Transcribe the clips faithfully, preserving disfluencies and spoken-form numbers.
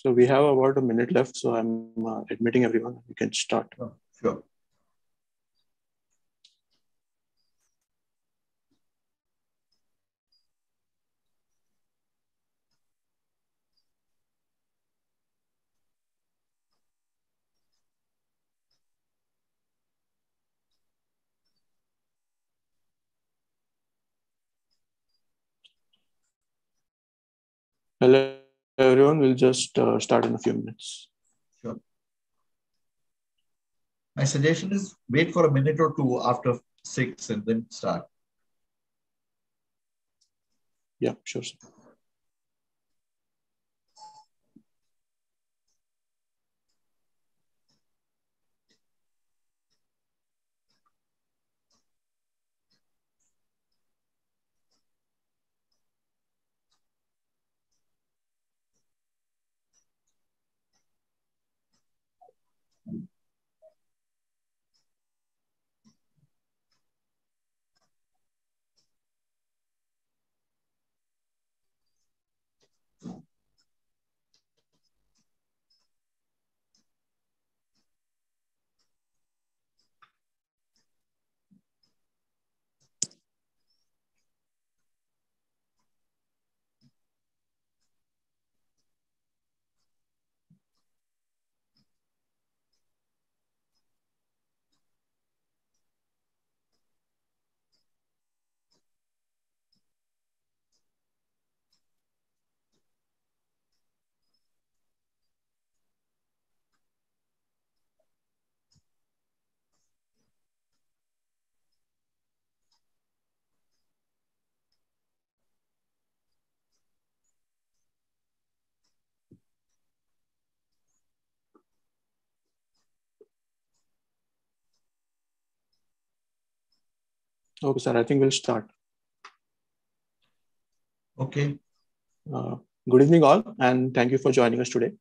So we have about a minute left. So I'm uh, admitting everyone. We can start. Oh, sure. Hello, everyone. We'll just uh, start in a few minutes. Sure. My suggestion is wait for a minute or two after six and then start. Yeah, sure. Sir. Okay, sir, I think we'll start. Okay. Uh, good evening all, and thank you for joining us today.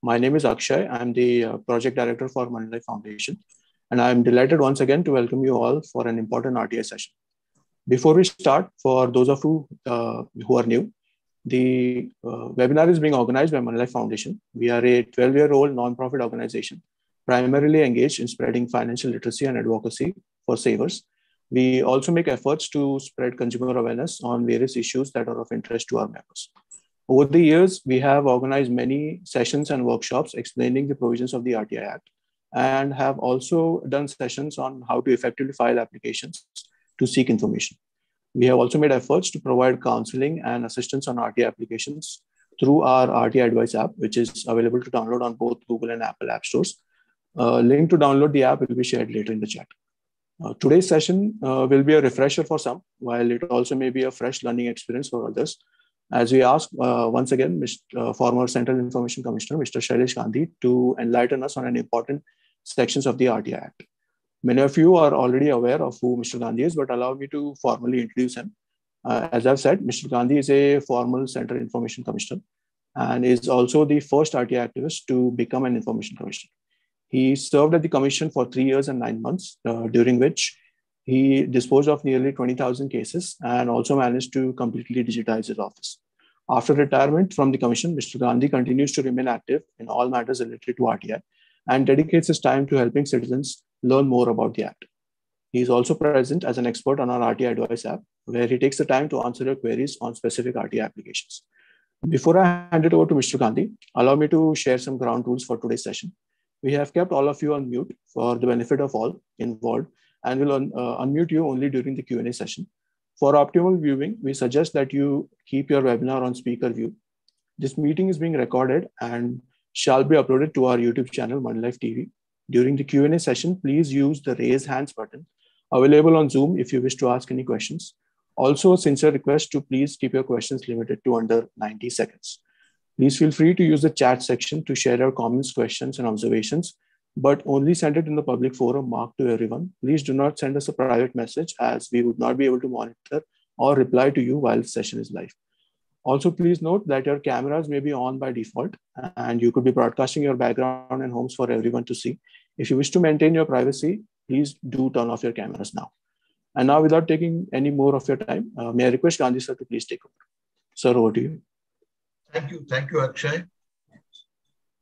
My name is Akshay. I'm the uh, Project Director for Moneylife Foundation, and I'm delighted once again to welcome you all for an important R T I session. Before we start, for those of you uh, who are new, the uh, webinar is being organized by Moneylife Foundation. We are a twelve-year-old nonprofit organization, primarily engaged in spreading financial literacy and advocacy for savers. We also make efforts to spread consumer awareness on various issues that are of interest to our members. Over the years, we have organized many sessions and workshops explaining the provisions of the R T I Act, and have also done sessions on how to effectively file applications to seek information. We have also made efforts to provide counseling and assistance on R T I applications through our R T I Advice app, which is available to download on both Google and Apple app stores. A link to download the app will be shared later in the chat. Uh, today's session uh, will be a refresher for some, while it also may be a fresh learning experience for others, as we ask uh, once again Mister Uh, former Central Information Commissioner, Mister Shailesh Gandhi, to enlighten us on an important sections of the R T I Act. Many of you are already aware of who Mister Gandhi is, but allow me to formally introduce him. Uh, as I've said, Mister Gandhi is a former Central Information Commissioner and is also the first R T I activist to become an Information Commissioner. He served at the commission for three years and nine months, uh, during which he disposed of nearly twenty thousand cases and also managed to completely digitize his office. After retirement from the commission, Mister Gandhi continues to remain active in all matters related to R T I and dedicates his time to helping citizens learn more about the Act. He is also present as an expert on our R T I Advice app, where he takes the time to answer your queries on specific R T I applications. Before I hand it over to Mister Gandhi, allow me to share some ground rules for today's session. We have kept all of you on mute for the benefit of all involved, and will un uh, unmute you only during the Q and A session. For optimal viewing, we suggest that you keep your webinar on speaker view. This meeting is being recorded and shall be uploaded to our YouTube channel, Moneylife T V. During the Q and A session, please use the raise hands button available on Zoom if you wish to ask any questions. Also, a sincere request to please keep your questions limited to under ninety seconds. Please feel free to use the chat section to share your comments, questions, and observations, but only send it in the public forum marked to everyone. Please do not send us a private message, as we would not be able to monitor or reply to you while the session is live. Also, please note that your cameras may be on by default, and you could be broadcasting your background and homes for everyone to see. If you wish to maintain your privacy, please do turn off your cameras now. And now, without taking any more of your time, uh, may I request Gandhi sir to please take over. Sir, over to you. Thank you. Thank you, Akshay.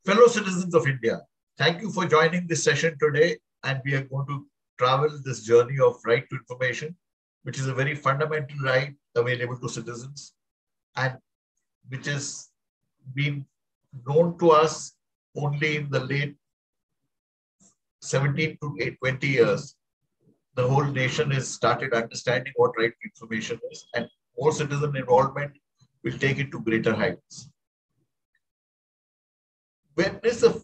Fellow citizens of India, thank you for joining this session today, and we are going to travel this journey of right to information, which is a very fundamental right available to citizens and which has been known to us only in the late seventeen to twenty years. The whole nation has started understanding what right to information is, and more citizen involvement will take it to greater heights. When is the,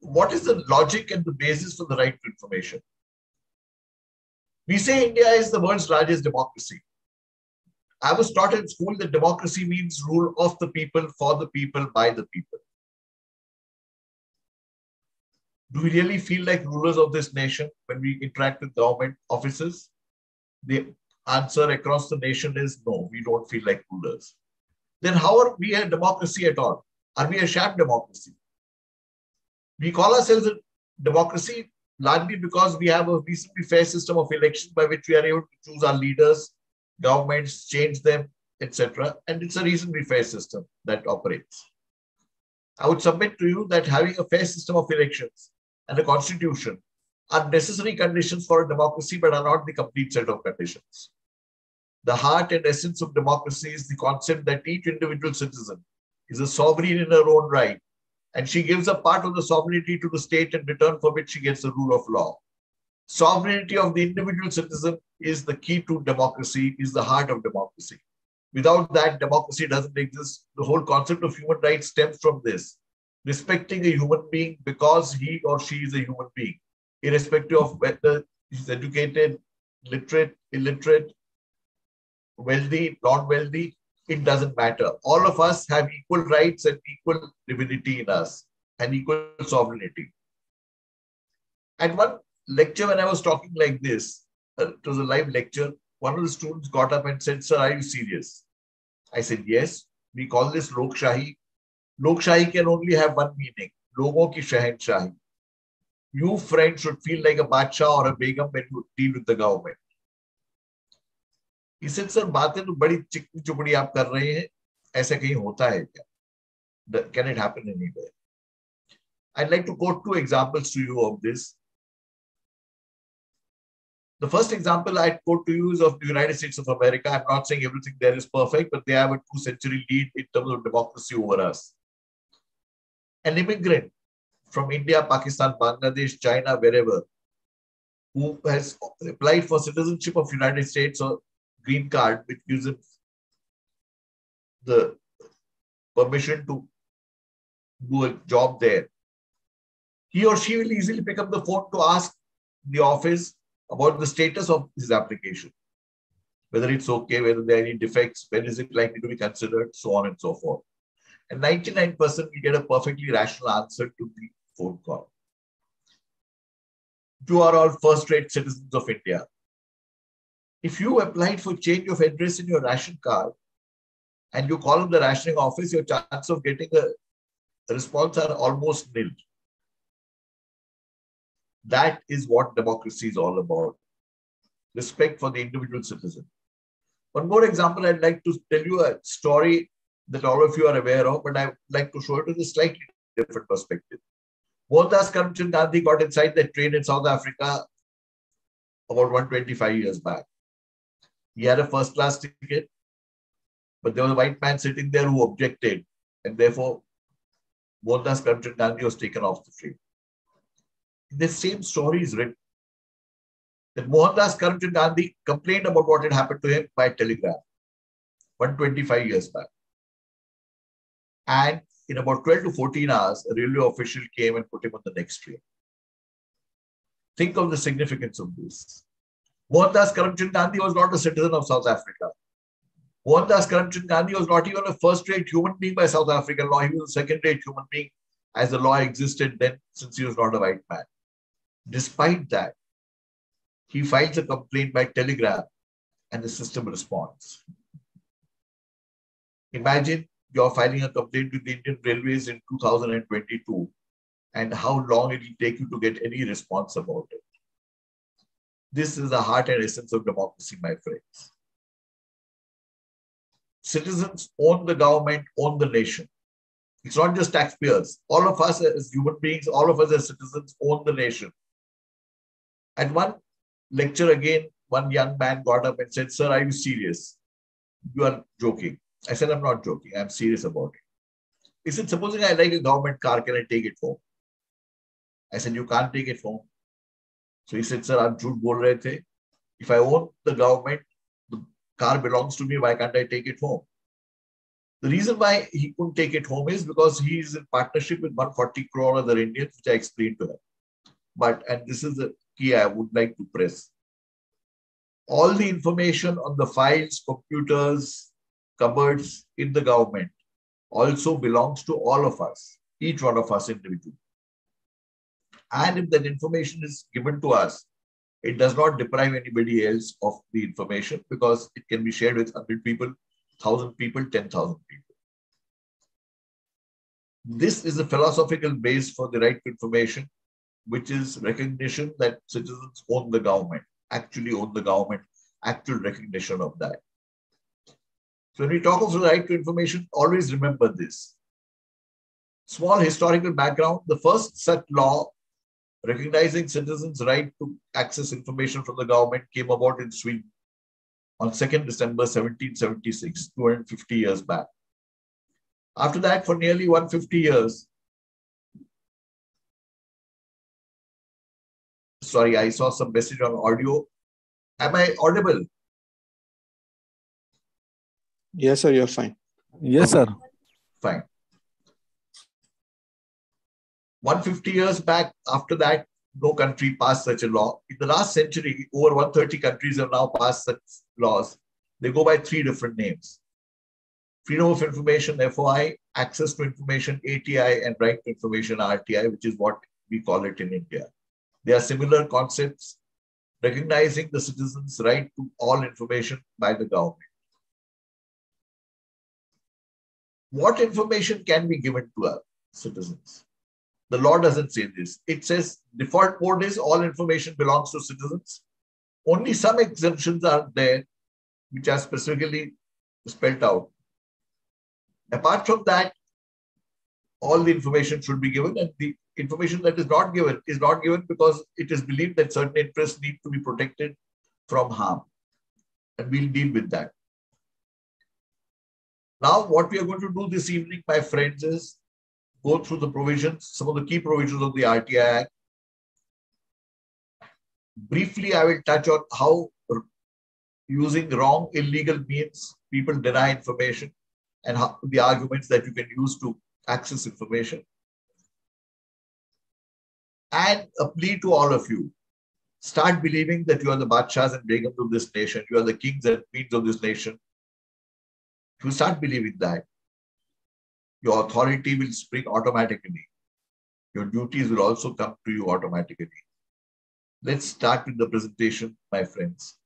what is the logic and the basis for the right to information? We say India is the world's largest democracy. I was taught in school that democracy means rule of the people, for the people, by the people. Do we really feel like rulers of this nation when we interact with government offices? The answer across the nation is no, we don't feel like rulers. Then how are we a democracy at all? Are we a sham democracy? We call ourselves a democracy largely because we have a reasonably fair system of elections by which we are able to choose our leaders, governments, change them, et cetera. And it's a reasonably fair system that operates. I would submit to you that having a fair system of elections and a constitution are necessary conditions for a democracy, but are not the complete set of conditions. The heart and essence of democracy is the concept that each individual citizen is a sovereign in her own right, and she gives a part of the sovereignty to the state in return for which she gets the rule of law. Sovereignty of the individual citizen is the key to democracy, is the heart of democracy. Without that, democracy doesn't exist. The whole concept of human rights stems from this. Respecting a human being because he or she is a human being, irrespective of whether he's educated, literate, illiterate, wealthy, non-wealthy, it doesn't matter. All of us have equal rights and equal divinity in us and equal sovereignty. At one lecture, when I was talking like this, uh, it was a live lecture, one of the students got up and said, "Sir, are you serious?" I said, "Yes, we call this Lok Shahi. Lok Shahi can only have one meaning, Logon ki Shahenshaahi. You, friend, should feel like a Badshah or a Begum when you deal with the government." He said, "Sir, baatein to badi chikni chupadi aap kar rahe hain. Aisa kahin hota hai kya? Can it happen anywhere?" I'd like to quote two examples to you of this. The first example I quote to you is of the United States of America. I'm not saying everything there is perfect, but they have a two-century lead in terms of democracy over us. An immigrant from India, Pakistan, Bangladesh, China, wherever, who has applied for citizenship of United States or green card, which gives him the permission to do a job there, he or she will easily pick up the phone to ask the office about the status of his application, whether it's okay, whether there are any defects, when is it likely to be considered, so on and so forth. And ninety-nine percent will get a perfectly rational answer to the phone call. You are all first-rate citizens of India. If you applied for change of address in your ration card and you call up the rationing office, your chance of getting a response are almost nil. That is what democracy is all about. Respect for the individual citizen. One more example, I'd like to tell you a story that all of you are aware of, but I'd like to show it in a slightly different perspective. Mohandas Karamchand Gandhi got inside that train in South Africa about one hundred twenty-five years back. He had a first class ticket, but there was a white man sitting there who objected, and therefore Mohandas Karamchand Gandhi was taken off the train. This same story is written that Mohandas Karamchand Gandhi complained about what had happened to him by telegram one hundred twenty-five years back. And in about twelve to fourteen hours, a railway official came and put him on the next train. Think of the significance of this. Mohandas Karamchand Gandhi was not a citizen of South Africa. Mohandas Karamchand Gandhi was not even a first-rate human being by South African law. He was a second-rate human being as the law existed then, since he was not a white man. Despite that, he files a complaint by telegram and the system responds. Imagine you're filing a complaint with the Indian Railways in two thousand twenty-two and how long it will take you to get any response about it. This is the heart and essence of democracy, my friends. Citizens own the government, own the nation. It's not just taxpayers. All of us as human beings, all of us as citizens own the nation. At one lecture again, one young man got up and said, "Sir, are you serious? You are joking." I said, "I'm not joking. I'm serious about it." He said, "Supposing I like a government car, can I take it home?" I said, "You can't take it home." So he said, "Sir, I'm jhoot bol rahe the. If I own the government, the car belongs to me, why can't I take it home?" The reason why he couldn't take it home is because he is in partnership with one hundred forty crore other Indians, which I explained to him. But, and this is the key I would like to press, all the information on the files, computers, cupboards in the government also belongs to all of us, each one of us individually. And if that information is given to us, it does not deprive anybody else of the information because it can be shared with one hundred people, one thousand people, ten thousand people. This is a philosophical base for the right to information, which is recognition that citizens own the government, actually own the government, actual recognition of that. So when we talk of the right to information, always remember this. Small historical background, the first such law recognizing citizens' right to access information from the government came about in Sweden on second December seventeen seventy-six, two hundred fifty years back. After that, for nearly one hundred fifty years, sorry, I saw some message on audio. Am I audible? Yes, sir, you're fine. Yes, sir. Fine. one hundred fifty years back, after that, no country passed such a law. In the last century, over one hundred thirty countries have now passed such laws. They go by three different names. Freedom of Information, F O I, Access to Information, A T I, and Right to Information, R T I, which is what we call it in India. They are similar concepts, recognizing the citizens' right to all information by the government. What information can be given to our citizens? The law doesn't say this. It says default mode is all information belongs to citizens. Only some exemptions are there, which are specifically spelled out. Apart from that, all the information should be given, and the information that is not given is not given because it is believed that certain interests need to be protected from harm. And we'll deal with that. Now, what we are going to do this evening, my friends, is go through the provisions, some of the key provisions of the R T I Act. Briefly, I will touch on how using wrong, illegal means people deny information and how, the arguments that you can use to access information. And a plea to all of you, start believing that you are the Badshahs and Begums of this nation. You are the kings and queens of this nation. If you start believing that, your authority will spring automatically. Your duties will also come to you automatically. Let's start with the presentation, my friends.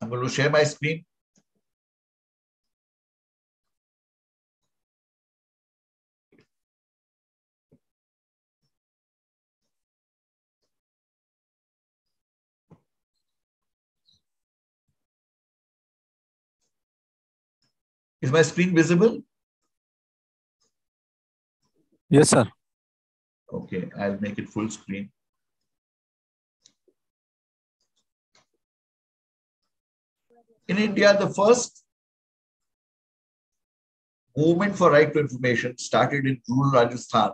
I'm going to share my screen. Is my screen visible? Yes, sir. Okay, I'll make it full screen. In India, the first movement for right to information started in rural Rajasthan.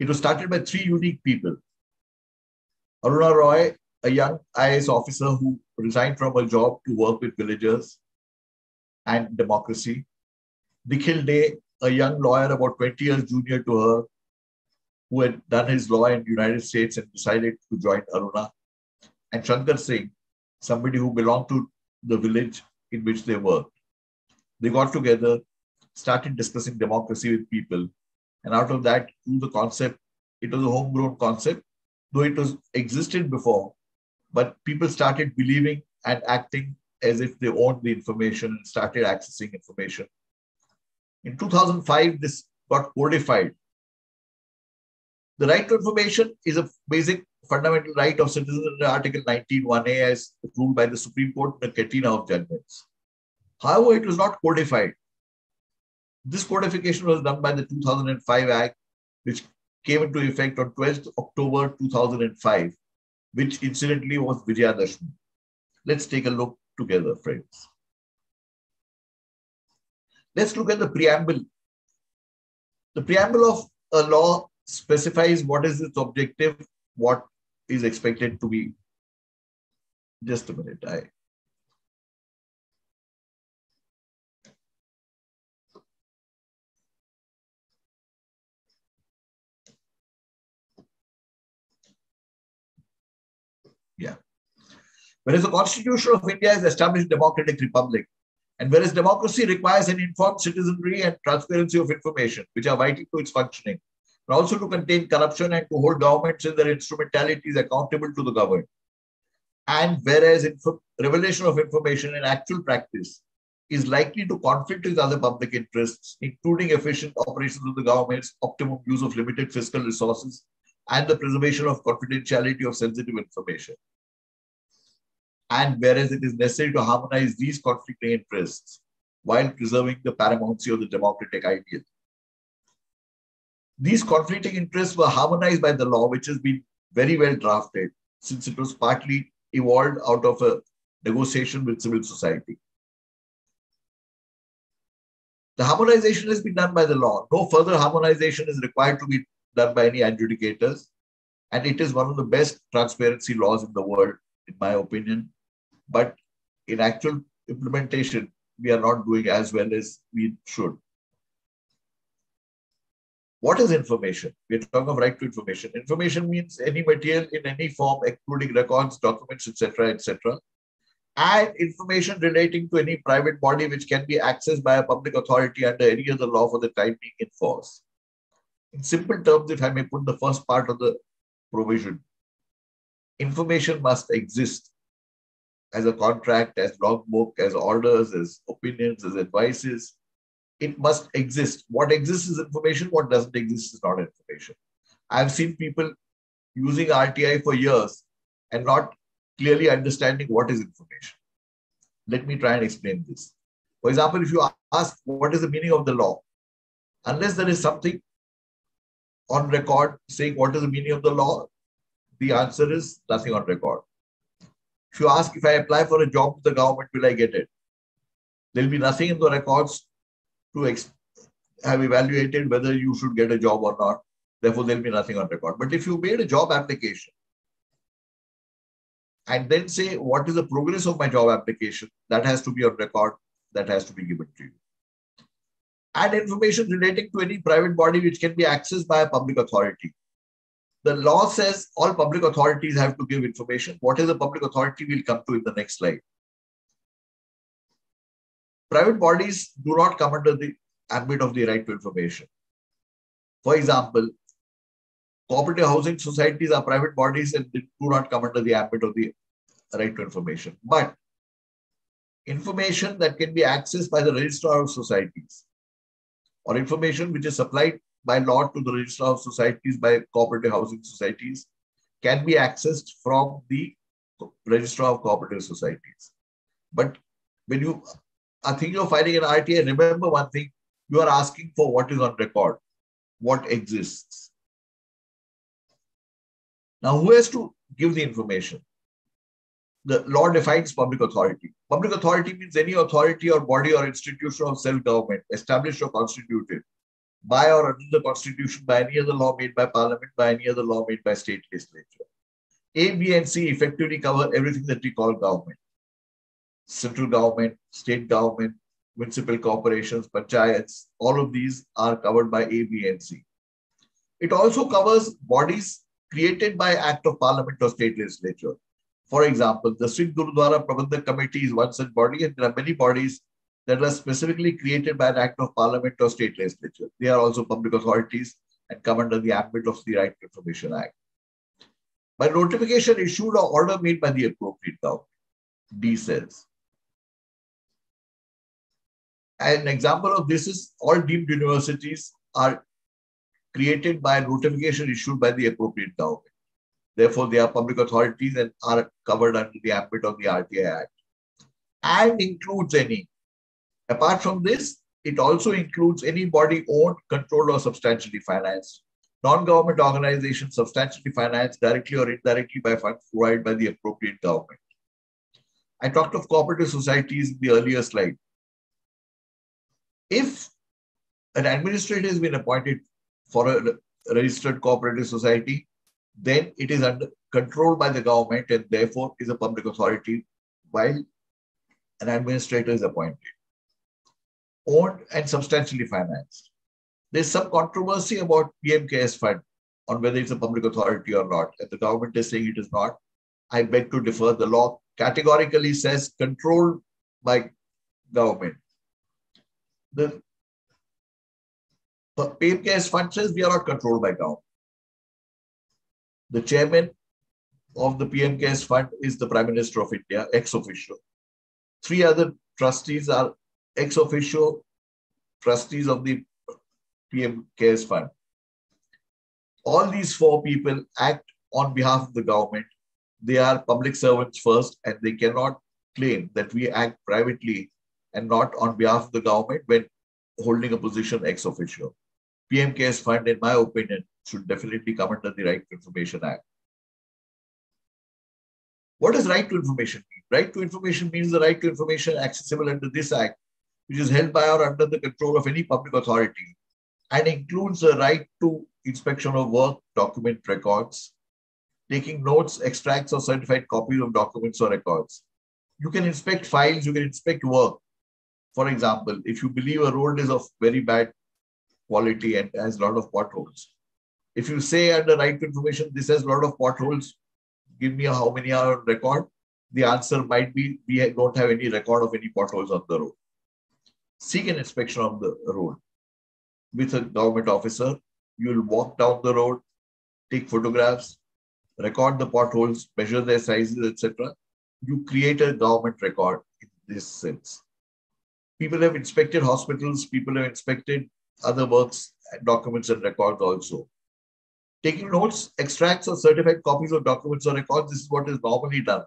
It was started by three unique people. Aruna Roy, a young I A S officer who resigned from her job to work with villagers and democracy. Nikhil Day, a young lawyer about twenty years junior to her, who had done his law in the United States and decided to join Aruna. And Shankar Singh, somebody who belonged to the village in which they worked. They got together, started discussing democracy with people. And out of that, grew the concept. It was a homegrown concept, though it was existed before, but people started believing and acting as if they owned the information and started accessing information. In two thousand five, this got codified. The right to information is a basic fundamental right of citizens under Article nineteen one A as ruled by the Supreme Court in the Catena of Judgments. However, it was not codified. This codification was done by the two thousand five Act, which came into effect on twelfth October two thousand five, which incidentally was Vijayadashmi. Let's take a look together, friends. Let's look at the preamble. The preamble of a law specifies what is its objective, what is expected to be. Just a minute. I... Yeah. Whereas the Constitution of India is established a democratic republic, and whereas democracy requires an informed citizenry and transparency of information, which are vital to its functioning, but also to contain corruption and to hold governments and their instrumentalities accountable to the governed. And whereas info revelation of information in actual practice is likely to conflict with other public interests, including efficient operations of the governments, optimum use of limited fiscal resources, and the preservation of confidentiality of sensitive information. And whereas it is necessary to harmonize these conflicting interests while preserving the paramountcy of the democratic ideal. These conflicting interests were harmonized by the law, which has been very well drafted since it was partly evolved out of a negotiation with civil society. The harmonization has been done by the law. No further harmonization is required to be done by any adjudicators, and it is one of the best transparency laws in the world, in my opinion. But in actual implementation, we are not doing as well as we should. What is information? We're talking of right to information. Information means any material in any form, including records, documents, et cetera, et cetera, and information relating to any private body which can be accessed by a public authority under any other law for the time being in force. In simple terms, if I may put the first part of the provision, information must exist as a contract, as logbook, as orders, as opinions, as advices. It must exist. What exists is information. What doesn't exist is not information. I've seen people using R T I for years and not clearly understanding what is information. Let me try and explain this. For example, if you ask what is the meaning of the law, unless there is something on record saying what is the meaning of the law, the answer is nothing on record. If you ask if I apply for a job with the government, will I get it? There'll be nothing in the records to have evaluated whether you should get a job or not. Therefore, there'll be nothing on record. But if you made a job application and then say, what is the progress of my job application? That has to be on record. That has to be given to you. And information relating to any private body which can be accessed by a public authority. The law says all public authorities have to give information. What is a public authority? We'll come to in the next slide. Private bodies do not come under the ambit of the right to information. For example, cooperative housing societies are private bodies and they do not come under the ambit of the right to information. But information that can be accessed by the registrar of societies or information which is supplied by law to the registrar of societies by cooperative housing societies can be accessed from the registrar of cooperative societies. But when you I think you're filing an R T I, remember one thing, you are asking for what is on record, what exists. Now, who has to give the information? The law defines public authority. Public authority means any authority or body or institution of self-government, established or constituted by or under the constitution, by any other law made by parliament, by any other law made by state legislature. A, B, and C effectively cover everything that we call government. Central government, state government, municipal corporations, panchayats, all of these are covered by A, B, and C. It also covers bodies created by Act of Parliament or state legislature. For example, the Sikh Gurudwara Prabandhak Committee is one such body, and there are many bodies that are specifically created by an Act of Parliament or state legislature. They are also public authorities and come under the ambit of the Right to Information Act. By notification issued or order made by the appropriate government, D says. An example of this is all deemed universities are created by a notification issued by the appropriate government. Therefore, they are public authorities and are covered under the ambit of the R T I Act, and includes any. Apart from this, it also includes any body owned, controlled, or substantially financed. Non-government organizations substantially financed directly or indirectly by funds provided by the appropriate government. I talked of cooperative societies in the earlier slide. If an administrator has been appointed for a registered cooperative society, then it is under controlled by the government and therefore is a public authority while an administrator is appointed, owned and substantially financed. There's some controversy about P M CARES Fund on whether it's a public authority or not, and the government is saying it is not. I beg to differ. The law categorically says controlled by government. The P M CARES Fund says we are not controlled by government. The chairman of the P M CARES Fund is the Prime Minister of India, ex officio. Three other trustees are ex officio trustees of the P M CARES Fund. All these four people act on behalf of the government. They are public servants first, and they cannot claim that we act privately and not on behalf of the government when holding a position ex officio. P M CARES Fund, in my opinion, should definitely come under the Right to Information Act. What does right to information mean? Right to information means the right to information accessible under this act, which is held by or under the control of any public authority, and includes the right to inspection of work, document records, taking notes, extracts, or certified copies of documents or records. You can inspect files, you can inspect work. For example, if you believe a road is of very bad quality and has a lot of potholes, if you say under right to information, this has a lot of potholes, give me a how many are on record, the answer might be, we don't have any record of any potholes on the road. Seek an inspection on the road. With a government officer, you will walk down the road, take photographs, record the potholes, measure their sizes, et cetera. You create a government record in this sense. People have inspected hospitals, people have inspected other works, documents and records also. Taking notes, extracts or certified copies of documents or records, this is what is normally done.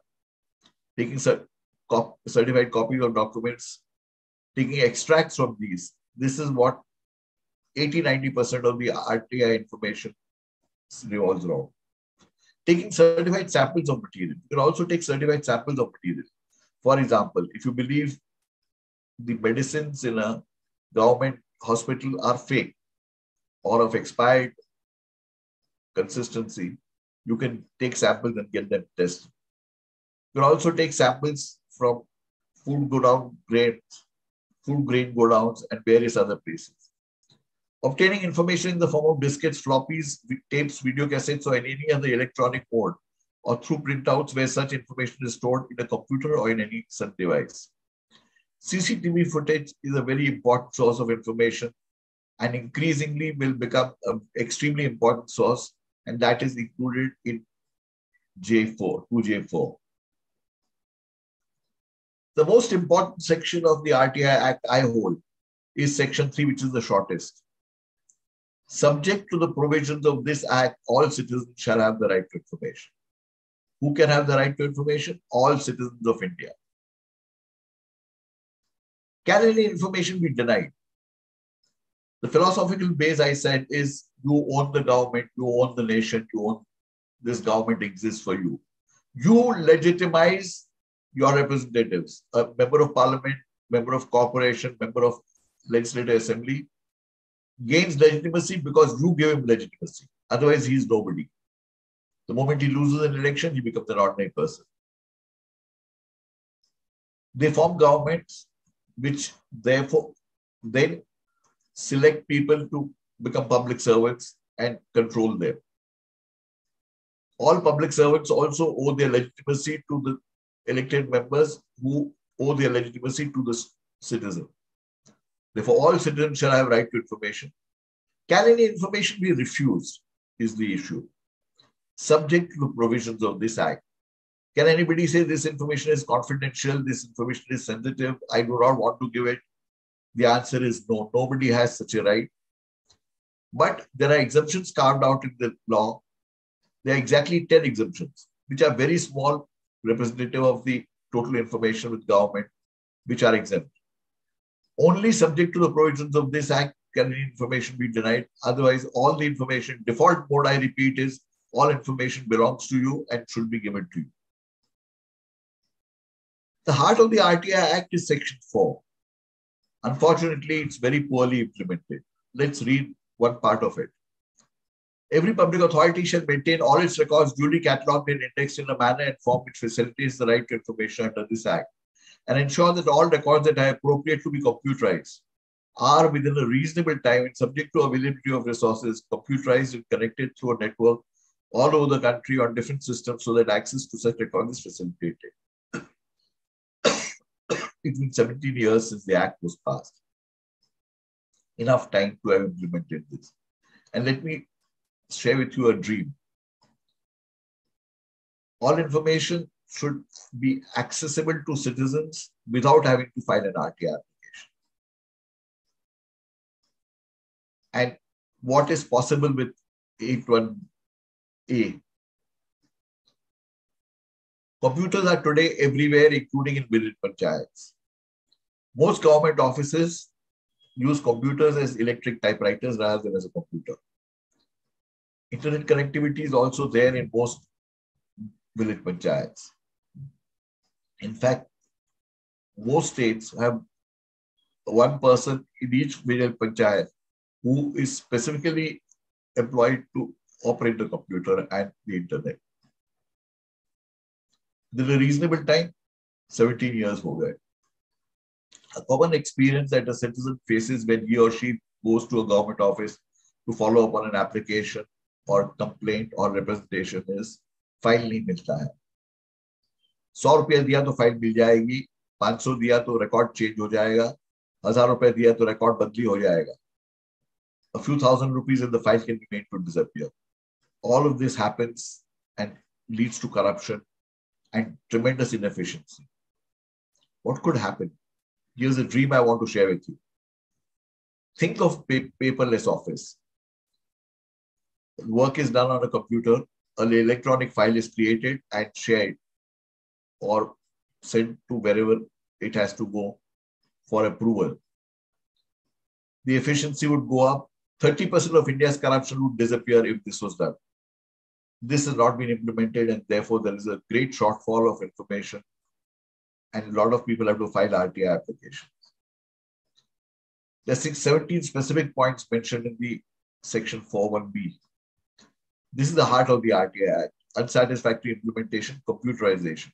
Taking cert cop certified copies of documents, taking extracts from these, this is what eighty to ninety percent of the R T I information revolves around. Taking certified samples of material. You can also take certified samples of material. For example, if you believe the medicines in a government hospital are fake or of expired consistency, you can take samples and get them tested. You can also take samples from food godown grains, food grain godowns, and various other places. Obtaining information in the form of diskettes, floppies, tapes, video cassettes, or in any other electronic mode, or through printouts where such information is stored in a computer or in any such device. C C T V footage is a very important source of information and increasingly will become an extremely important source, and that is included in J four, two J four. The most important section of the R T I Act I hold is Section three, which is the shortest. Subject to the provisions of this act, all citizens shall have the right to information. Who can have the right to information? All citizens of India. Can any information be denied? The philosophical base, I said, is you own the government, you own the nation, you own this government exists for you. You legitimize your representatives, a member of parliament, member of corporation, member of legislative assembly, gains legitimacy because you give him legitimacy. Otherwise, he is nobody. The moment he loses an election, he becomes an ordinary person. They form governments, which therefore then select people to become public servants and control them. All public servants also owe their legitimacy to the elected members, who owe their legitimacy to the citizen. Therefore, all citizens shall have right to information. Can any information be refused is the issue, subject to the provisions of this act. Can anybody say this information is confidential, this information is sensitive, I do not want to give it? The answer is no, nobody has such a right. But there are exemptions carved out in the law There are exactly ten exemptions, which are very small, representative of the total information with government, which are exempt. Only subject to the provisions of this Act can information be denied. Otherwise, all the information, default mode, I repeat, is all information belongs to you and should be given to you. The heart of the R T I Act is Section four. Unfortunately, it's very poorly implemented. Let's read one part of it. Every public authority shall maintain all its records duly catalogued and indexed in a manner and form which facilitates the right to information under this Act, and ensure that all records that are appropriate to be computerized are within a reasonable time and subject to availability of resources, computerized and connected through a network all over the country on different systems so that access to such records is facilitated. It's been seventeen years since the Act was passed. Enough time to have implemented this. And let me share with you a dream. All information should be accessible to citizens without having to file an R T I application. And what is possible with eight one A? Computers are today everywhere, including in village panchayats. Most government offices use computers as electric typewriters rather than as a computer. Internet connectivity is also there in most village panchayats. In fact, most states have one person in each village panchayat who is specifically employed to operate the computer and the internet. Within a reasonable time, seventeen years will go. A common experience that a citizen faces when he or she goes to a government office to follow up on an application or complaint or representation is file nahi milta hai. one hundred rupees diya to file mil jayegi, five hundred diya to record change ho jayega, one thousand rupees diya to record badli ho jayega. A few thousand rupees in the file can be made to disappear. All of this happens and leads to corruption and tremendous inefficiency. What could happen? Here's a dream I want to share with you. Think of pa paperless office. Work is done on a computer, an electronic file is created and shared or sent to wherever it has to go for approval. The efficiency would go up. thirty percent of India's corruption would disappear if this was done. This has not been implemented and therefore there is a great shortfall of information and a lot of people have to file R T I applications. There are seventeen specific points mentioned in the Section four one B. This is the heart of the R T I Act. Unsatisfactory implementation, computerization.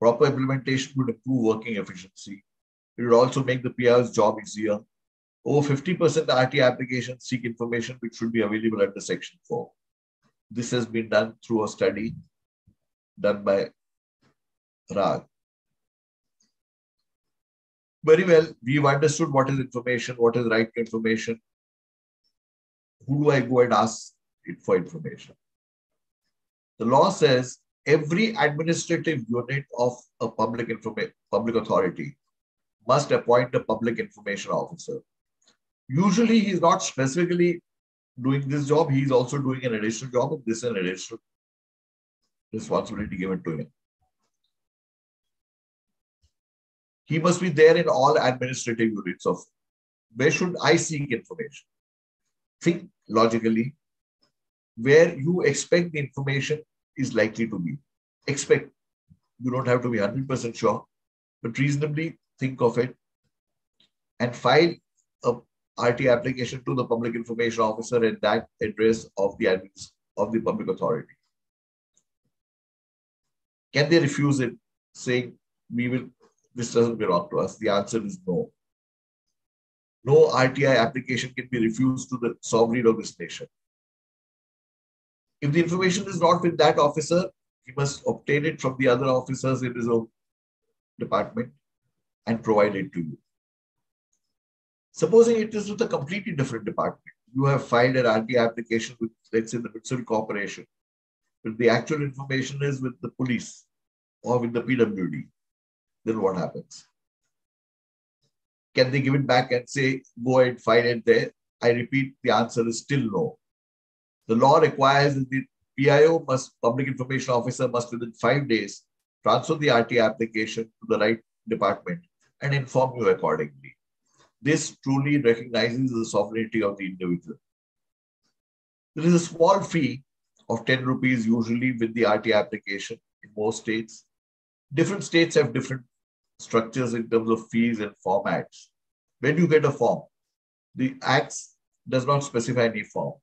Proper implementation would improve working efficiency. It would also make the P I O's job easier. Over fifty percent of R T I applications seek information which should be available under Section four. This has been done through a study done by RAAG. Very well, we've understood what is information, what is right to information. Who do I go and ask it for information? The law says every administrative unit of a public informa- public authority must appoint a public information officer. Usually he's not specifically doing this job, he's also doing an additional job, and this is an additional responsibility given to him. He must be there in all administrative units of where should I seek information? Think logically, where you expect the information is likely to be. Expect, you don't have to be one hundred percent sure, but reasonably think of it and file a R T I application to the public information officer at that address of the address of the public authority. Can they refuse it, saying we will, this doesn't belong to us? The answer is no. No R T I application can be refused to the sovereign of this nation. If the information is not with that officer, he must obtain it from the other officers in his own department and provide it to you. Supposing it is with a completely different department. You have filed an R T I application with, let's say, the Municipal Corporation, but the actual information is with the police or with the P W D. Then what happens? Can they give it back and say, go ahead, file it there? I repeat, the answer is still no. The law requires that the P I O must, Public Information Officer, must within five days transfer the R T I application to the right department and inform you accordingly. This truly recognizes the sovereignty of the individual. There is a small fee of ten rupees usually with the R T I application in most states. Different states have different structures in terms of fees and formats. When you get a form, the Act does not specify any form.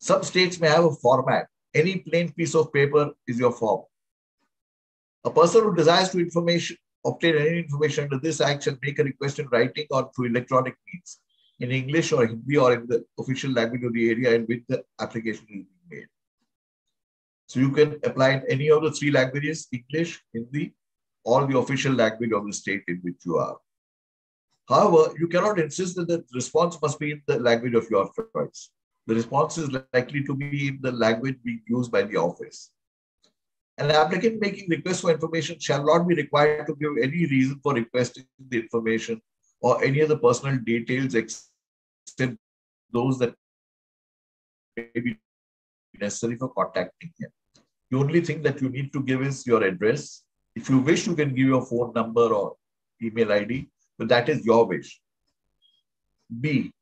Some states may have a format. Any plain piece of paper is your form. A person who desires to information, obtain any information under this Act shall make a request in writing or through electronic means, in English or Hindi or in the official language of the area in which the application is being made. So you can apply in any of the three languages, English, Hindi, or the official language of the state in which you are. However, you cannot insist that the response must be in the language of your choice. The response is likely to be in the language being used by the office. An applicant making request for information shall not be required to give any reason for requesting the information or any other personal details except those that may be necessary for contacting him. The only thing that you need to give is your address. If you wish, you can give your phone number or email I D, but that is your wish. B.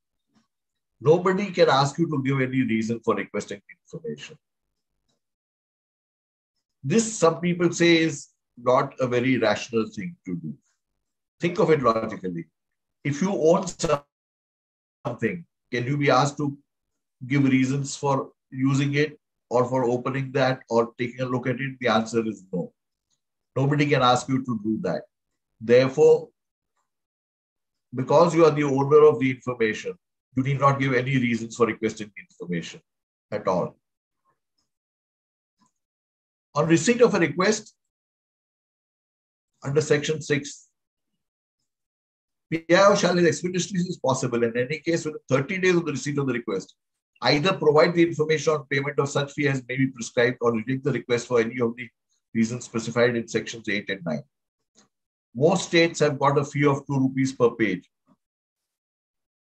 Nobody can ask you to give any reason for requesting information. This, some people say, is not a very rational thing to do. Think of it logically. If you own something, can you be asked to give reasons for using it or for opening that or taking a look at it? The answer is no. Nobody can ask you to do that. Therefore, because you are the owner of the information, you need not give any reasons for requesting the information at all. On receipt of a request, under section six, P I O shall, as expeditiously as possible, in any case within thirty days of the receipt of the request, either provide the information on payment of such fee as may be prescribed or reject the request for any of the reasons specified in sections eight and nine. Most states have got a fee of two rupees per page.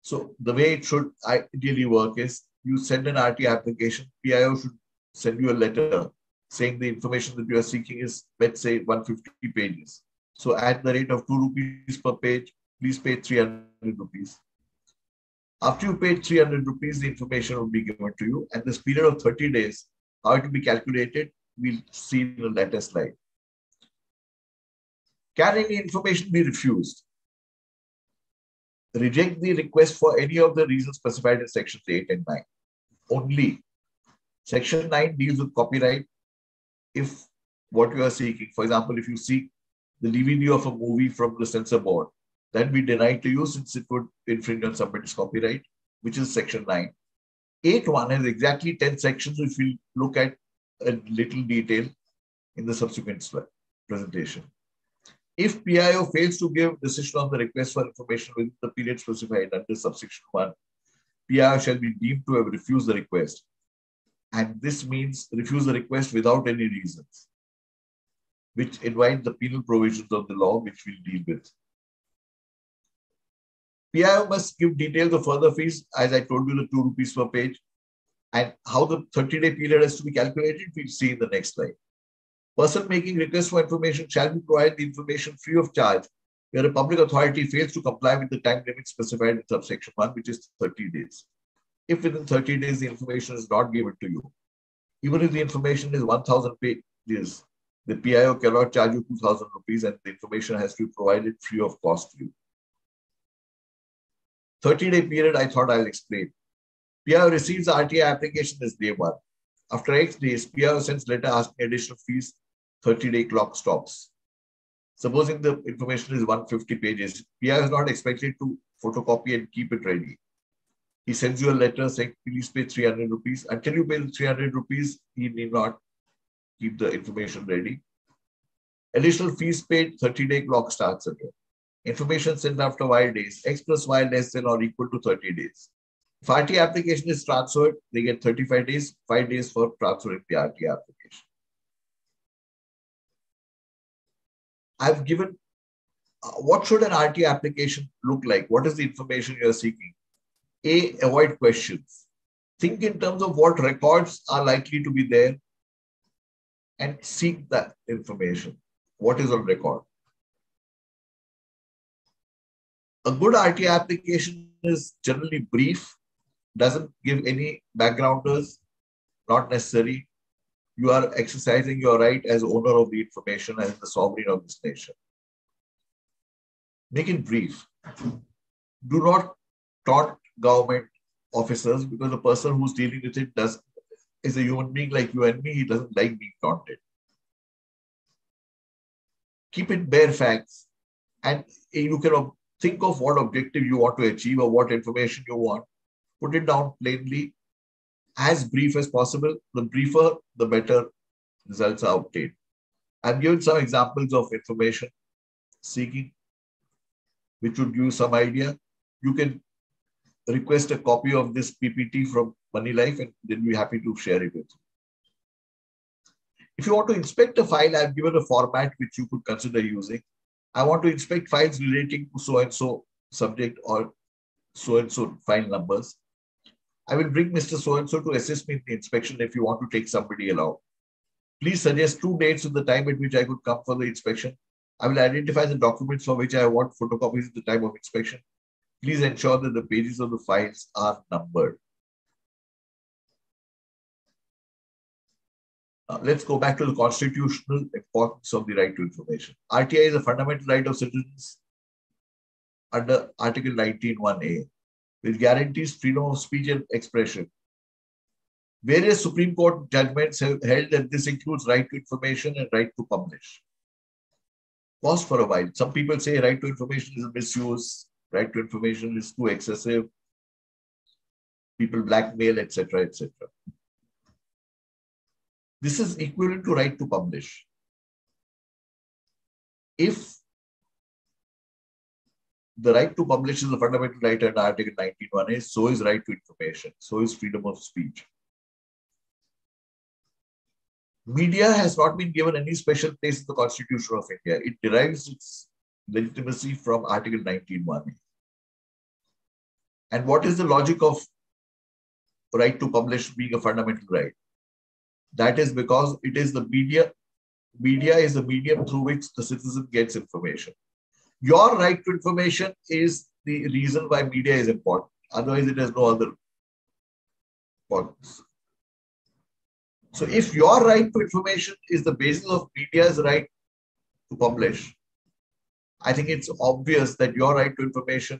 So the way it should ideally work is you send an R T I application, P I O should send you a letter saying the information that you are seeking is, let's say, one hundred fifty pages. So at the rate of two rupees per page, please pay three hundred rupees. After you pay three hundred rupees, the information will be given to you. And this period of thirty days, how it will be calculated, we'll see in the later slide. Can any information be refused? Reject the request for any of the reasons specified in sections eight and nine. Only section nine deals with copyright. If what you are seeking, for example, if you seek the D V D of a movie from the censor board, that be denied to you since it would infringe on somebody's copyright, which is section nine. eight one has exactly ten sections, which we'll look at in little detail in the subsequent slide presentation. If P I O fails to give decision on the request for information within the period specified under subsection one, P I O shall be deemed to have refused the request. And this means refuse the request without any reasons, which invite the penal provisions of the law, which we'll deal with. P I O must give details of further fees, as I told you, the two rupees per page, and how the thirty-day period has to be calculated, we'll see in the next slide. Person making request for information shall be provided the information free of charge where a public authority fails to comply with the time limit specified in subsection one, which is thirty days. If within thirty days the information is not given to you, even if the information is one thousand pages, the P I O cannot charge you two thousand rupees and the information has to be provided free of cost to you. thirty-day period, I thought I'll explain. P I O receives the R T I application as day one. After X days, P I O sends letter asking additional fees, thirty-day clock stops. Supposing the information is one hundred fifty pages, P I O is not expected to photocopy and keep it ready. He sends you a letter saying, please pay three hundred rupees. Until you pay three hundred rupees, he need not keep the information ready. Additional fees paid, thirty-day clock starts again. Information sent after Y days, X plus Y less than or equal to thirty days. If R T I application is transferred, they get thirty-five days, five days for transferring the R T I application. I've given, uh, what should an R T I application look like? What is the information you're seeking? A, avoid questions. Think in terms of what records are likely to be there and seek that information, what is on record. A good R T I application is generally brief, doesn't give any backgrounders, not necessary. You are exercising your right as owner of the information, as the sovereign of this nation. Make it brief. Do not taunt government officers, because the person who's dealing with it does is a human being like you and me. He doesn't like being taunted. Keep it bare facts, and you can think of what objective you want to achieve or what information you want. Put it down plainly, as brief as possible. The briefer, the better results are obtained. I've given some examples of information seeking, which would give you some idea. You can request a copy of this P P T from Moneylife, and they'll be happy to share it with you. If you want to inspect a file, I've given a format which you could consider using. I want to inspect files relating to so-and-so subject or so-and-so file numbers. I will bring Mister So-and-so to assist me in the inspection if you want to take somebody along. Please suggest two dates of the time at which I could come for the inspection. I will identify the documents for which I want photocopies at the time of inspection. Please ensure that the pages of the files are numbered. Uh, let's go back to the constitutional importance of the right to information. R T I is a fundamental right of citizens under Article nineteen one A. It guarantees freedom of speech and expression. Various Supreme Court judgments have held that this includes right to information and right to publish. Pause for a while. Some people say right to information is a misuse, right to information is too excessive, people blackmail, et cetera, et cetera. This is equivalent to right to publish. If the right to publish is a fundamental right under Article nineteen one A, so is right to information, so is freedom of speech. Media has not been given any special place in the Constitution of India. It derives its legitimacy from Article nineteen one A. And what is the logic of right to publish being a fundamental right? That is because it is the media, media is the medium through which the citizen gets information. Your right to information is the reason why media is important. Otherwise, it has no other importance. So if your right to information is the basis of media's right to publish, I think it's obvious that your right to information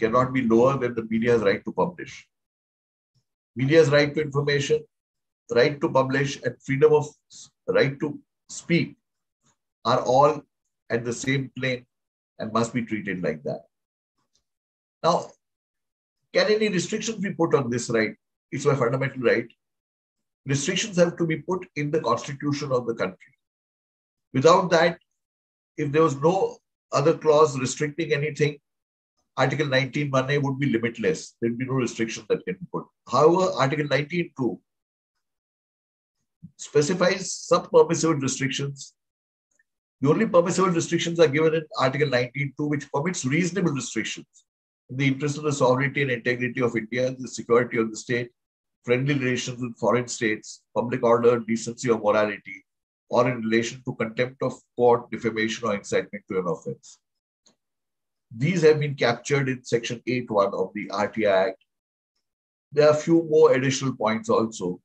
cannot be lower than the media's right to publish. Media's right to information, right to publish, and freedom of right to speak are all at the same plane and must be treated like that. Now, can any restrictions be put on this right? It's a fundamental right. Restrictions have to be put in the constitution of the country. Without that, if there was no other clause restricting anything, Article nineteen one A would be limitless. There would be no restriction that can be put. However, Article nineteen two specifies some permissible restrictions. The only permissible restrictions are given in Article nineteen two, which permits reasonable restrictions in the interest of the sovereignty and integrity of India, the security of the state, friendly relations with foreign states, public order, decency or morality, or in relation to contempt of court, defamation or incitement to an offense. These have been captured in Section eight one of the R T I Act. There are a few more additional points also,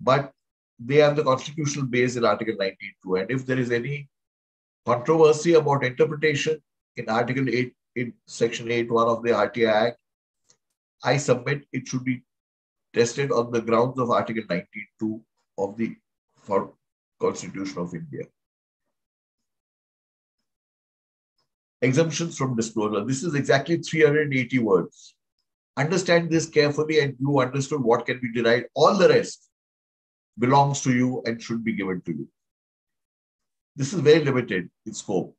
but they have the constitutional base in Article nineteen two. And if there is any controversy about interpretation in Article eight, in Section eight one of the R T I Act, I submit it should be tested on the grounds of Article nineteen two of the Constitution of India. Exemptions from disclosure. This is exactly three hundred eighty words. Understand this carefully and you understood what can be derived. All the rest belongs to you and should be given to you. This is very limited in scope.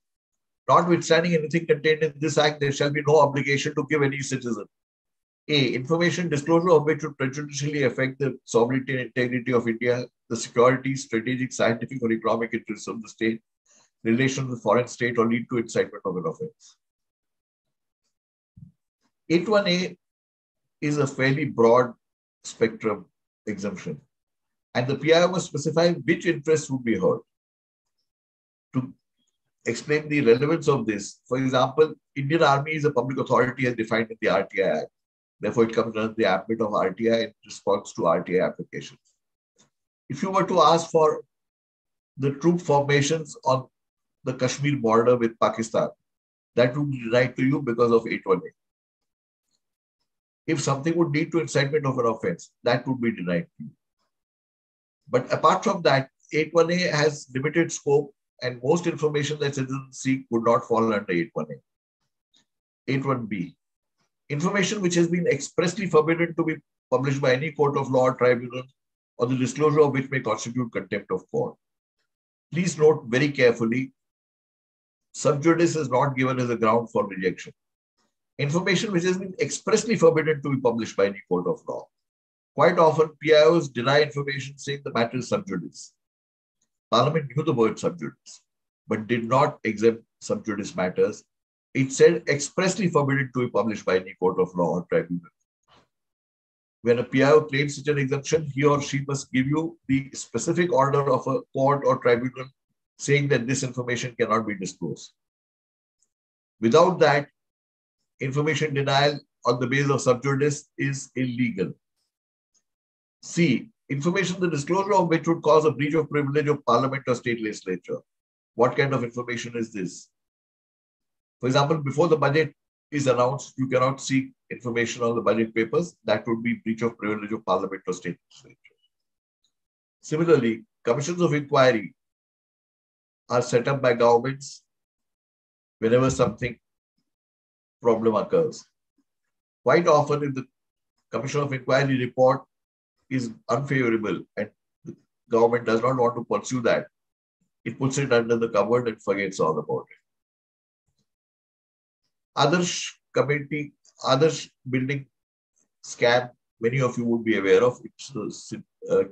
Notwithstanding anything contained in this act, there shall be no obligation to give any citizen A. information disclosure of which would prejudicially affect the sovereignty and integrity of India, the security, strategic, scientific, or economic interests of the state, relations with foreign state, or lead to incitement of an offense. eight one A is a fairly broad spectrum exemption. and the P I O must specify which interests would be heard. To explain the relevance of this, for example, Indian Army is a public authority as defined in the R T I Act. Therefore, it comes under the ambit of R T I in response to R T I applications. If you were to ask for the troop formations on the Kashmir border with Pakistan, that would be denied to you because of eight one eight. If something would lead to incitement of an offense, that would be denied to you. But apart from that, eight one A has limited scope, and most information that citizens seek would not fall under eight one A. eight one B. Information which has been expressly forbidden to be published by any court of law or tribunal, or the disclosure of which may constitute contempt of court. Please note very carefully, sub judice is not given as a ground for rejection. Information which has been expressly forbidden to be published by any court of law. Quite often, P I Os deny information saying the matter is sub judice. Parliament knew the word sub judice, but did not exempt sub judice matters. It said expressly forbidden to be published by any court of law or tribunal. When a P I O claims such an exemption, he or she must give you the specific order of a court or tribunal saying that this information cannot be disclosed. Without that, information denial on the basis of sub judice is illegal. C. Information, the disclosure of which would cause a breach of privilege of Parliament or state legislature. What kind of information is this? For example, before the budget is announced, you cannot seek information on the budget papers. That would be breach of privilege of Parliament or state legislature. Similarly, commissions of inquiry are set up by governments whenever something problem occurs. Quite often, if the commission of inquiry report is unfavorable and the government does not want to pursue that, it puts it under the cupboard and forgets all about it. Adarsh committee, Adarsh building scam, many of you would be aware of. It's a uh,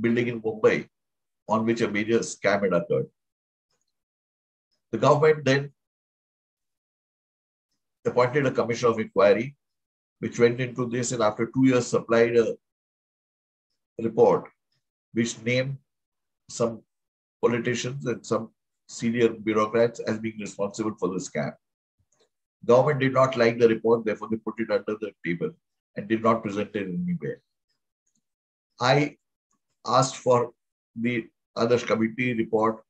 building in Mumbai on which a major scam had occurred. The government then appointed a commission of inquiry which went into this, and after two years supplied a report which named some politicians and some senior bureaucrats as being responsible for the scam. Government did not like the report, therefore they put it under the table and did not present it anywhere. I asked for the Adarsh committee report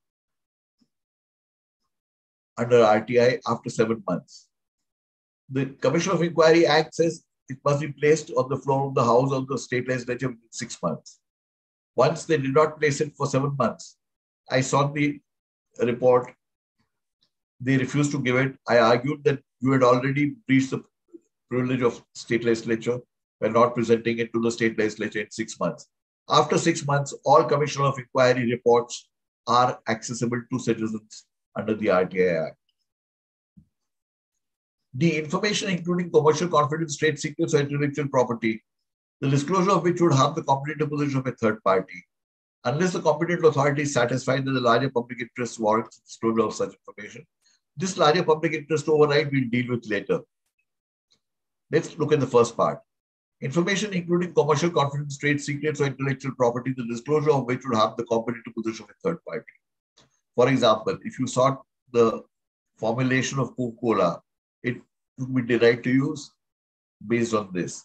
under R T I after seven months. The Commission of Inquiry Act says it must be placed on the floor of the House of the State Legislature within six months. Once they did not place it for seven months, I sought the report. They refused to give it. I argued that you had already breached the privilege of state legislature by not presenting it to the state legislature in six months. After six months, all Commission of Inquiry reports are accessible to citizens under the R T I Act. The information including commercial confidence, trade secrets, or intellectual property, the disclosure of which would harm the competitive position of a third party, unless the competent authority is satisfied that the larger public interest warrants disclosure of such information. This larger public interest override we'll deal with later. Let's look at the first part. Information including commercial confidence, trade secrets, or intellectual property, the disclosure of which would harm the competitive position of a third party. For example, if you sought the formulation of Coca-Cola, it would be denied to use based on this.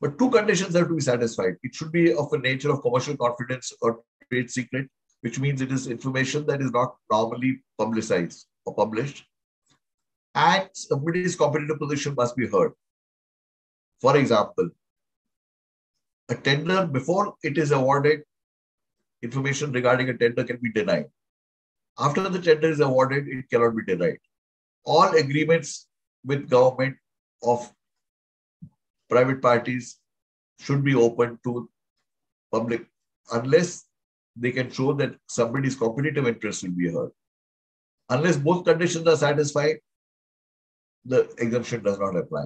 But two conditions have to be satisfied. It should be of a nature of commercial confidence or trade secret, which means it is information that is not normally publicized or published. And somebody's competitive position must be heard. For example, a tender, before it is awarded, information regarding a tender can be denied. After the tender is awarded, it cannot be denied. All agreements with government of private parties should be open to public unless they can show that somebody's competitive interest will be heard. Unless both conditions are satisfied, the exemption does not apply.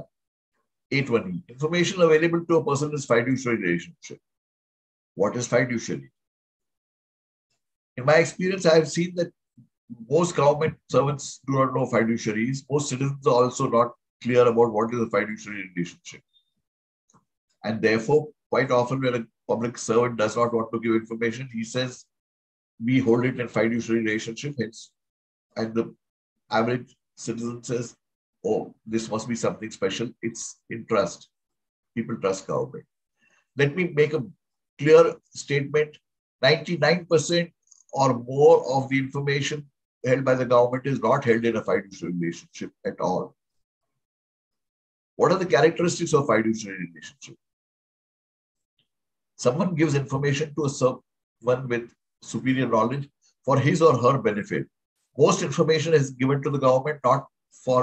eight one E. Information available to a person is fiduciary relationship. What is fiduciary? In my experience, I have seen that most government servants do not know fiduciaries. Most citizens are also not clear about what is a fiduciary relationship. And therefore, quite often when a public servant does not want to give information, he says, we hold it in fiduciary relationship. Hence, and the average citizen says, oh, this must be something special. It's in trust. People trust government. Let me make a clear statement. ninety-nine percent or more of the information held by the government is not held in a fiduciary relationship at all. What are the characteristics of fiduciary relationship? Someone gives information to someone with superior knowledge for his or her benefit. Most information is given to the government not for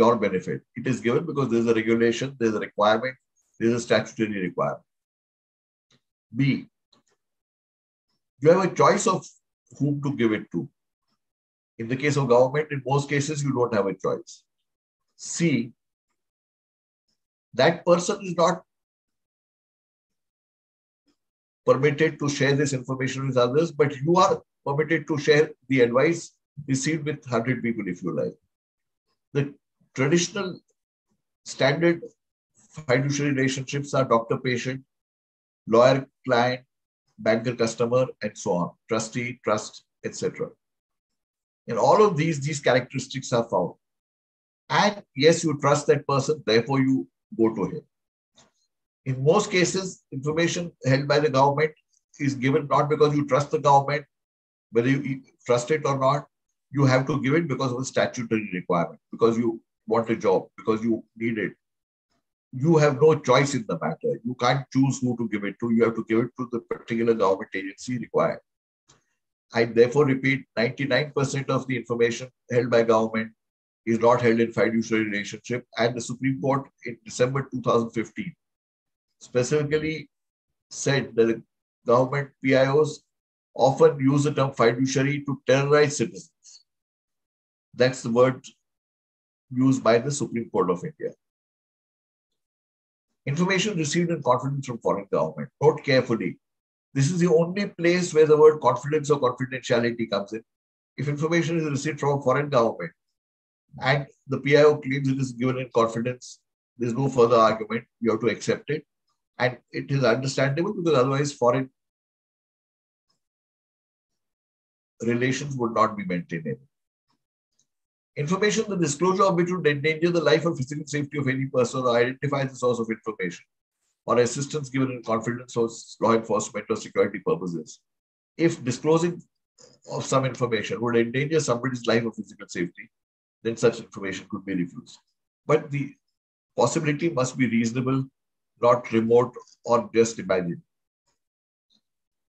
your benefit. It is given because there's a regulation, there's a requirement, there's a statutory requirement. B, you have a choice of whom to give it to. In the case of government, in most cases, you don't have a choice. C, that person is not permitted to share this information with others, but you are permitted to share the advice received with one hundred people, if you like. The traditional standard fiduciary relationships are doctor-patient, lawyer-client, banker-customer, and so on, trustee, trust, et cetera. In all of these, these characteristics are found. And yes, you trust that person, therefore you go to him. In most cases, information held by the government is given not because you trust the government, whether you trust it or not. You have to give it because of a statutory requirement, because you want a job, because you need it. You have no choice in the matter. You can't choose who to give it to. You have to give it to the particular government agency required. I therefore repeat, ninety-nine percent of the information held by government is not held in fiduciary relationship. And the Supreme Court in December two thousand fifteen specifically said that the government P I Os often use the term fiduciary to terrorize citizens. That's the word used by the Supreme Court of India. Information received in confidence from foreign government. Note carefully. This is the only place where the word confidence or confidentiality comes in. If information is received from a foreign government and the P I O claims it is given in confidence, there's no further argument. You have to accept it. And it is understandable because otherwise foreign relations would not be maintainable. Information, the disclosure of which would endanger the life or physical safety of any person or identify the source of information or assistance given in confidence for law enforcement or security purposes. If disclosing of some information would endanger somebody's life or physical safety, then such information could be refused. But the possibility must be reasonable, not remote or just imagined.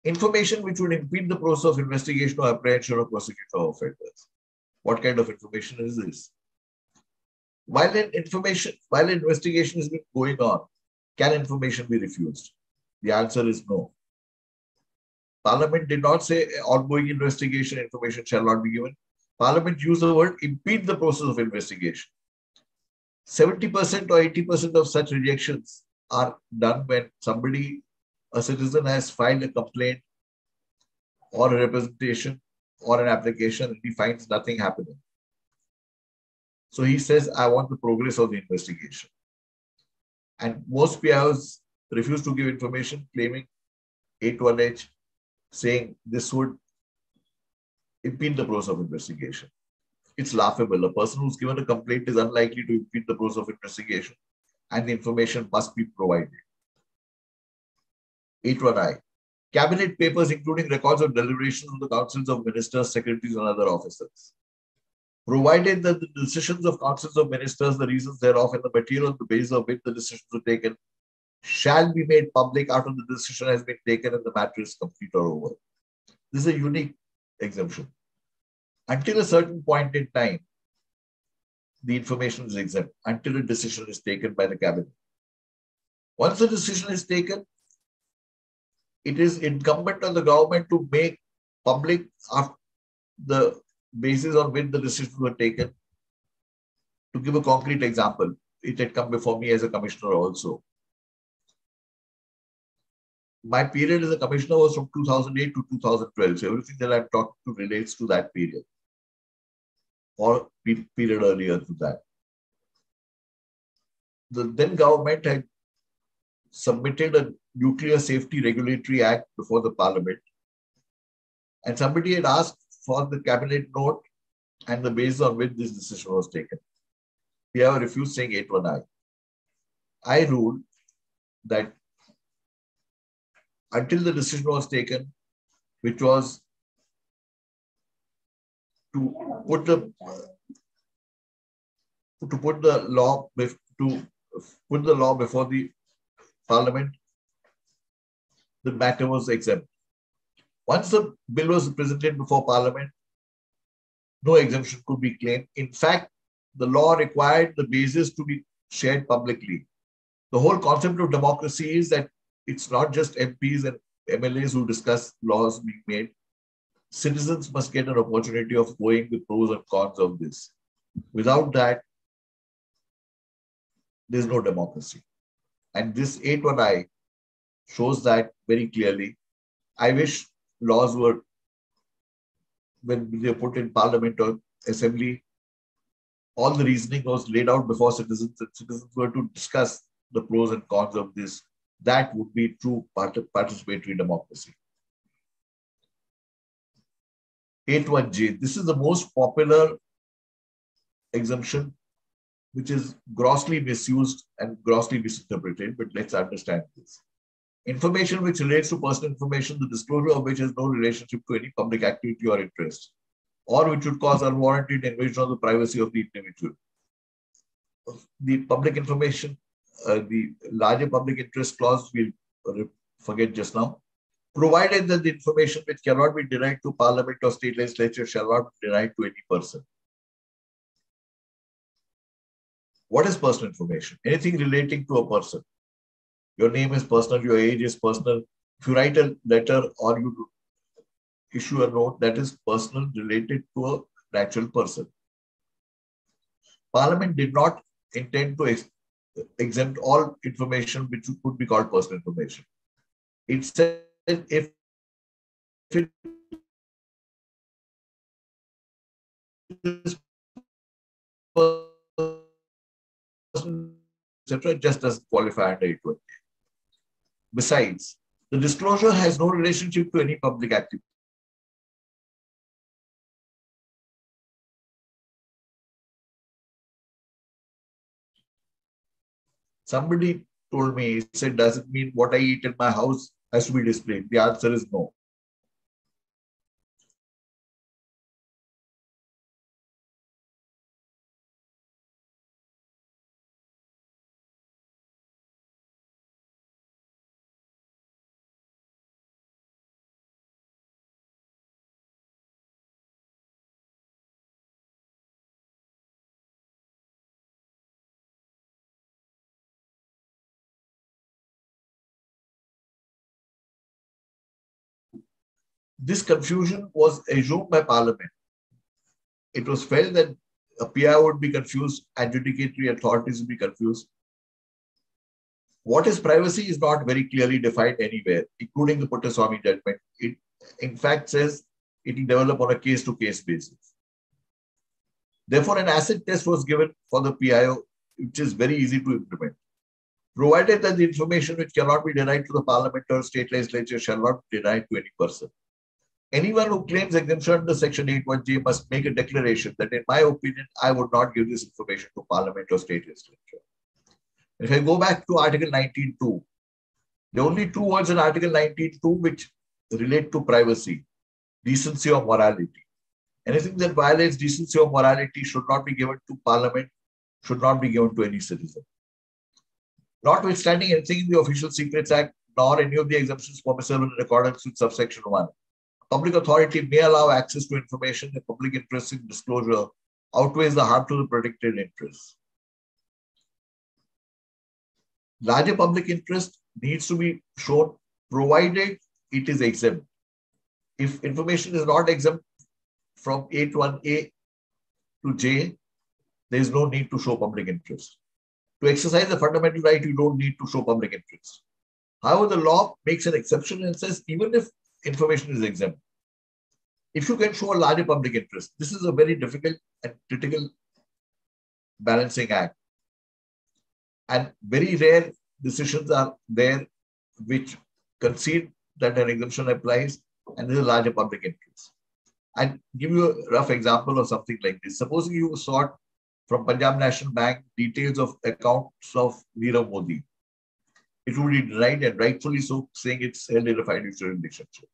Information which would impede the process of investigation or apprehension or prosecution of offenders. What kind of information is this? While an information, while an investigation is going on, can information be refused? The answer is no. Parliament did not say ongoing investigation, information shall not be given. Parliament used the word impede the process of investigation. seventy percent or eighty percent of such rejections are done when somebody, a citizen, has filed a complaint or a representation or an application and he finds nothing happening. So he says, I want the progress of the investigation. And most P I Os refuse to give information, claiming eight one H, saying this would impede the process of investigation. It's laughable. A person who's given a complaint is unlikely to impede the process of investigation and the information must be provided. eight one I. Cabinet papers, including records of deliberations of the councils of ministers, secretaries, and other officers. Provided that the decisions of councils of ministers, the reasons thereof, and the material on the basis of which the decisions were taken shall be made public after the decision has been taken and the matter is complete or over. This is a unique exemption. Until a certain point in time, the information is exempt until a decision is taken by the cabinet. Once a decision is taken, it is incumbent on the government to make public after the basis on which the decisions were taken. To give a concrete example, it had come before me as a commissioner also. My period as a commissioner was from two thousand eight to two thousand twelve. So everything that I'm talking to relates to that period or period earlier to that. The then government had submitted a Nuclear Safety Regulatory Act before the Parliament. And somebody had asked for the cabinet note and the basis on which this decision was taken. We have refused saying eight one I. I ruled that until the decision was taken, which was to put the uh, to put the law to put the law before the Parliament, the matter was exempt. Once the bill was presented before Parliament, no exemption could be claimed. In fact, the law required the basis to be shared publicly. The whole concept of democracy is that it's not just M Ps and M L As who discuss laws being made. Citizens must get an opportunity of weighing the pros and cons of this. Without that, there's no democracy. And this eight one I shows that very clearly. I wish laws were, when they put in Parliament or Assembly, all the reasoning was laid out before citizens, and citizens were to discuss the pros and cons of this. That would be true part participatory democracy. eight one J, this is the most popular exemption, which is grossly misused and grossly misinterpreted, but let's understand this. Information which relates to personal information, the disclosure of which has no relationship to any public activity or interest, or which would cause unwarranted invasion of the privacy of the individual. The public information, uh, the larger public interest clause, we'll forget just now, provided that the information which cannot be denied to Parliament or state legislature shall not be denied to any person. What is personal information? Anything relating to a person. Your name is personal, your age is personal. If you write a letter or you issue a note, that is personal, related to a natural person. Parliament did not intend to ex exempt all information which could be called personal information. It said if it is personal, et cetera, just doesn't qualify under eight one. Besides, the disclosure has no relationship to any public activity. Somebody told me, he said, does it mean what I eat in my house has to be displayed? The answer is no. This confusion was assumed by Parliament. It was felt that a P I O would be confused, adjudicatory authorities would be confused. What is privacy is not very clearly defined anywhere, including the Puttaswamy judgment. It, in fact, says it will develop on a case-to-case basis. Therefore, an acid test was given for the P I O, which is very easy to implement. Provided that the information which cannot be denied to the Parliament or state legislature shall not be denied to any person. Anyone who claims exemption under Section eight one J must make a declaration that, in my opinion, I would not give this information to Parliament or state legislature. If I go back to Article nineteen two, the only two words in Article nineteen two which relate to privacy, decency or morality. Anything that violates decency or morality should not be given to Parliament, should not be given to any citizen. Notwithstanding anything in the Official Secrets Act, nor any of the exemptions permissible in accordance with subsection one, public authority may allow access to information if public interest in disclosure outweighs the harm to the protected interests. Larger public interest needs to be shown provided it is exempt. If information is not exempt from eight one A to J, there is no need to show public interest. To exercise the fundamental right, you don't need to show public interest. However, the law makes an exception and says even if information is exempt, if you can show a larger public interest, this is a very difficult and critical balancing act. And very rare decisions are there which concede that an exemption applies, and there's a larger public interest. I'll give you a rough example of something like this. Supposing you sought from Punjab National Bank details of accounts of Neera Modi. It would be denied, and rightfully so, saying it's held in a financial relationship.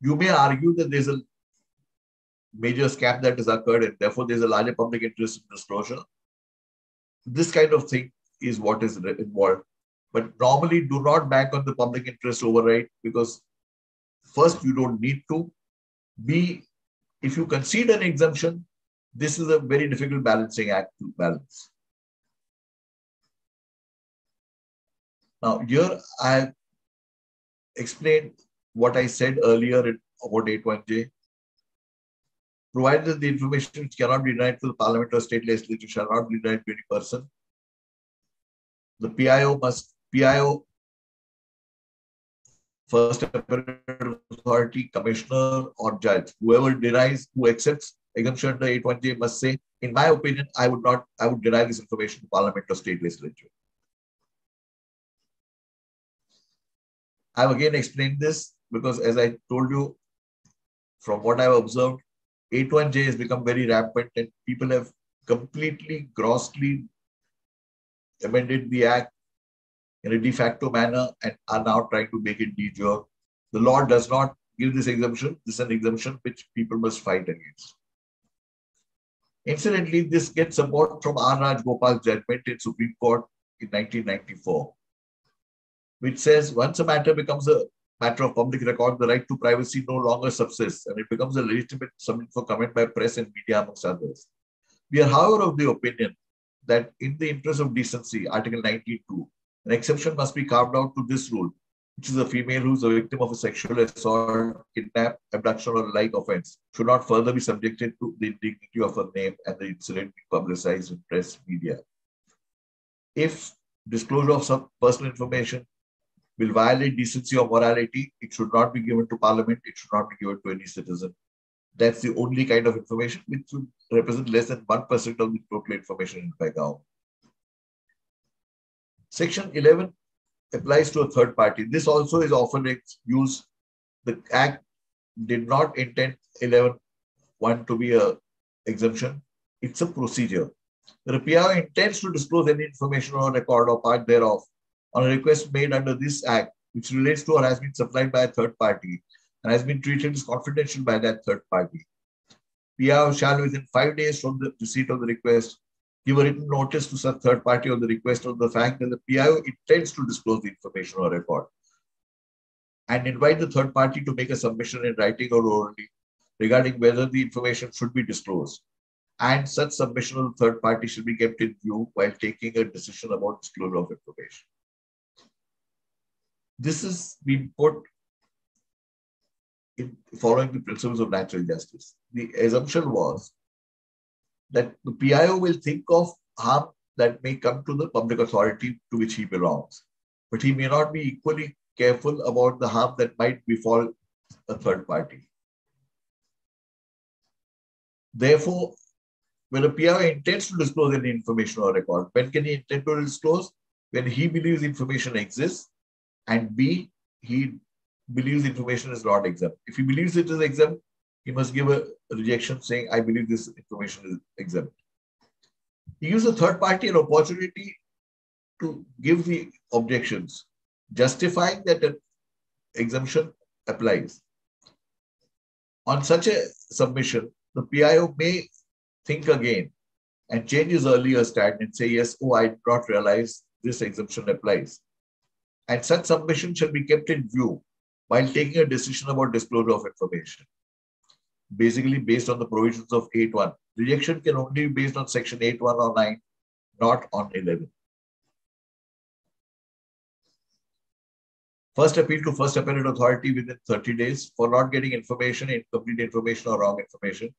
You may argue that there's a major scam that has occurred and therefore there's a larger public interest in disclosure. This kind of thing is what is involved. But normally do not bank on the public interest override, because first, you don't need to. B, if you concede an exemption, this is a very difficult balancing act to balance. Now, here I have explained what I said earlier about eight point one J. Provided that the information which cannot be denied to the Parliament or State Legislature shall not be denied to any person, the P I O must, P I O, First Appearance Authority, Commissioner or Judge, whoever denies, who accepts exemption under eight point one J must say, in my opinion, I would not, I would deny this information to Parliament or State Legislature. I've again explained this because, as I told you, from what I've observed, eight point one J has become very rampant and people have completely, grossly amended the Act in a de facto manner and are now trying to make it de jure. The law does not give this exemption. This is an exemption which people must fight against. Incidentally, this gets support from R. Raj Gopal's judgment in Supreme Court in nineteen ninety-four. Which says, once a matter becomes a matter of public record, the right to privacy no longer subsists, and it becomes a legitimate subject for comment by press and media, amongst others. We are, however, of the opinion that in the interest of decency, Article nineteen two, an exception must be carved out to this rule, which is a female who is a victim of a sexual assault, kidnap, abduction, or like offense, should not further be subjected to the indignity of her name and the incident being publicized in press media. If disclosure of some personal information will violate decency or morality, it should not be given to Parliament, it should not be given to any citizen. That's the only kind of information which would represent less than one percent of the total information in by government. Section eleven applies to a third party. This also is often used. The Act did not intend eleven point one to be an exemption. It's a procedure. The P I O intends to disclose any information or record or part thereof on a request made under this Act, which relates to or has been supplied by a third party and has been treated as confidential by that third party. P I O shall, within five days from the receipt of the request, give a written notice to such third party on the request of the fact that the P I O intends to disclose the information or record, and invite the third party to make a submission in writing or orally regarding whether the information should be disclosed. And such submission of the third party should be kept in view while taking a decision about disclosure of information. This has been put in following the principles of natural justice. The assumption was that the P I O will think of harm that may come to the public authority to which he belongs, but he may not be equally careful about the harm that might befall a third party. Therefore, when a P I O intends to disclose any information or record, when can he intend to disclose? When he believes information exists, and B, he believes information is not exempt. If he believes it is exempt, he must give a rejection saying, I believe this information is exempt. He gives a third party an opportunity to give the objections, justifying that an exemption applies. On such a submission, the P I O may think again and change his earlier stand and say, yes, oh, I did not realize this exemption applies. And such submission shall be kept in view while taking a decision about disclosure of information. Basically, based on the provisions of eight point one, rejection can only be based on section eight point one or nine, not on eleven. First appeal to first apparent authority within thirty days for not getting information, incomplete information, or wrong information.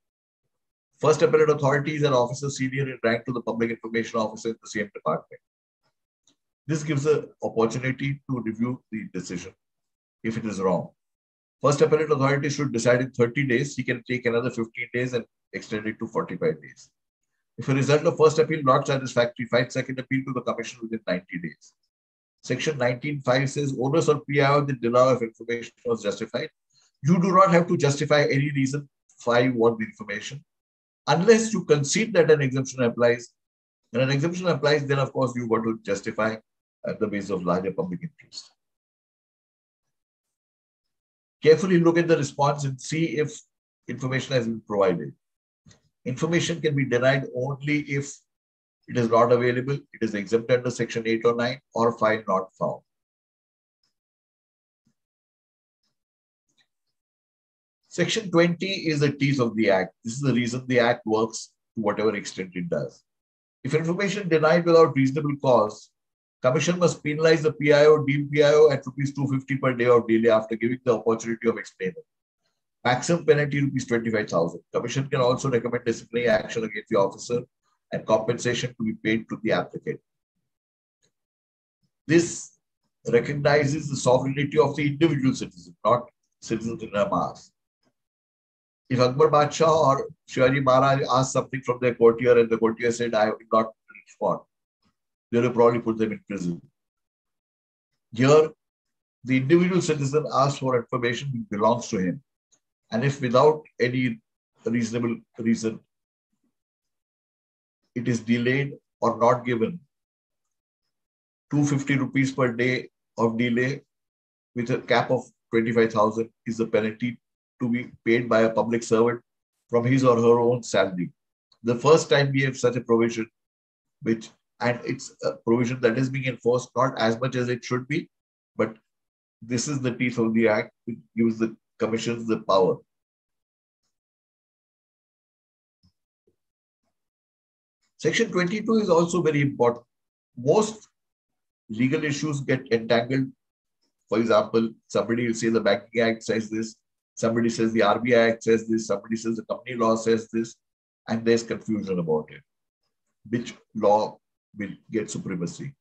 First apparent authority is an officer senior in rank to the public information officer in the same department. This gives an opportunity to review the decision if it is wrong. First apparent authority should decide in thirty days. He can take another fifteen days and extend it to forty-five days. If a result of first appeal not satisfactory, find second appeal to the Commission within ninety days. Section nineteen point five says, onus on P I O of the denial of information was justified. You do not have to justify any reason why you want the information, unless you concede that an exemption applies. When an exemption applies, then of course you want to justify at the basis of larger public interest. Carefully look at the response and see if information has been provided. Information can be denied only if it is not available, it is exempted under section eight or nine, or file not found. Section twenty is the teeth of the Act. This is the reason the Act works to whatever extent it does. If information denied without reasonable cause, Commission must penalize the P I O, deemed P I O at rupees two hundred fifty per day of delay after giving the opportunity of explaining. Maximum penalty rupees twenty-five thousand. Commission can also recommend disciplinary action against the officer and compensation to be paid to the applicant. This recognizes the sovereignty of the individual citizen, not citizens in a mass. If Akbar Badshah or Shivaji Maharaj asked something from their courtier and the courtier said, I will not respond, they will probably put them in prison. Here, the individual citizen asks for information which belongs to him, and if without any reasonable reason, it is delayed or not given, two hundred fifty rupees per day of delay with a cap of twenty-five thousand is the penalty to be paid by a public servant from his or her own salary. The first time we have such a provision, which and it's a provision that is being enforced not as much as it should be, but this is the teeth of the Act which gives the Commissions the power. Section twenty-two is also very important. Most legal issues get entangled. For example, somebody will say the Banking Act says this, somebody says the R B I Act says this, somebody says the company law says this, and there's confusion about it. Which law will get supremacy?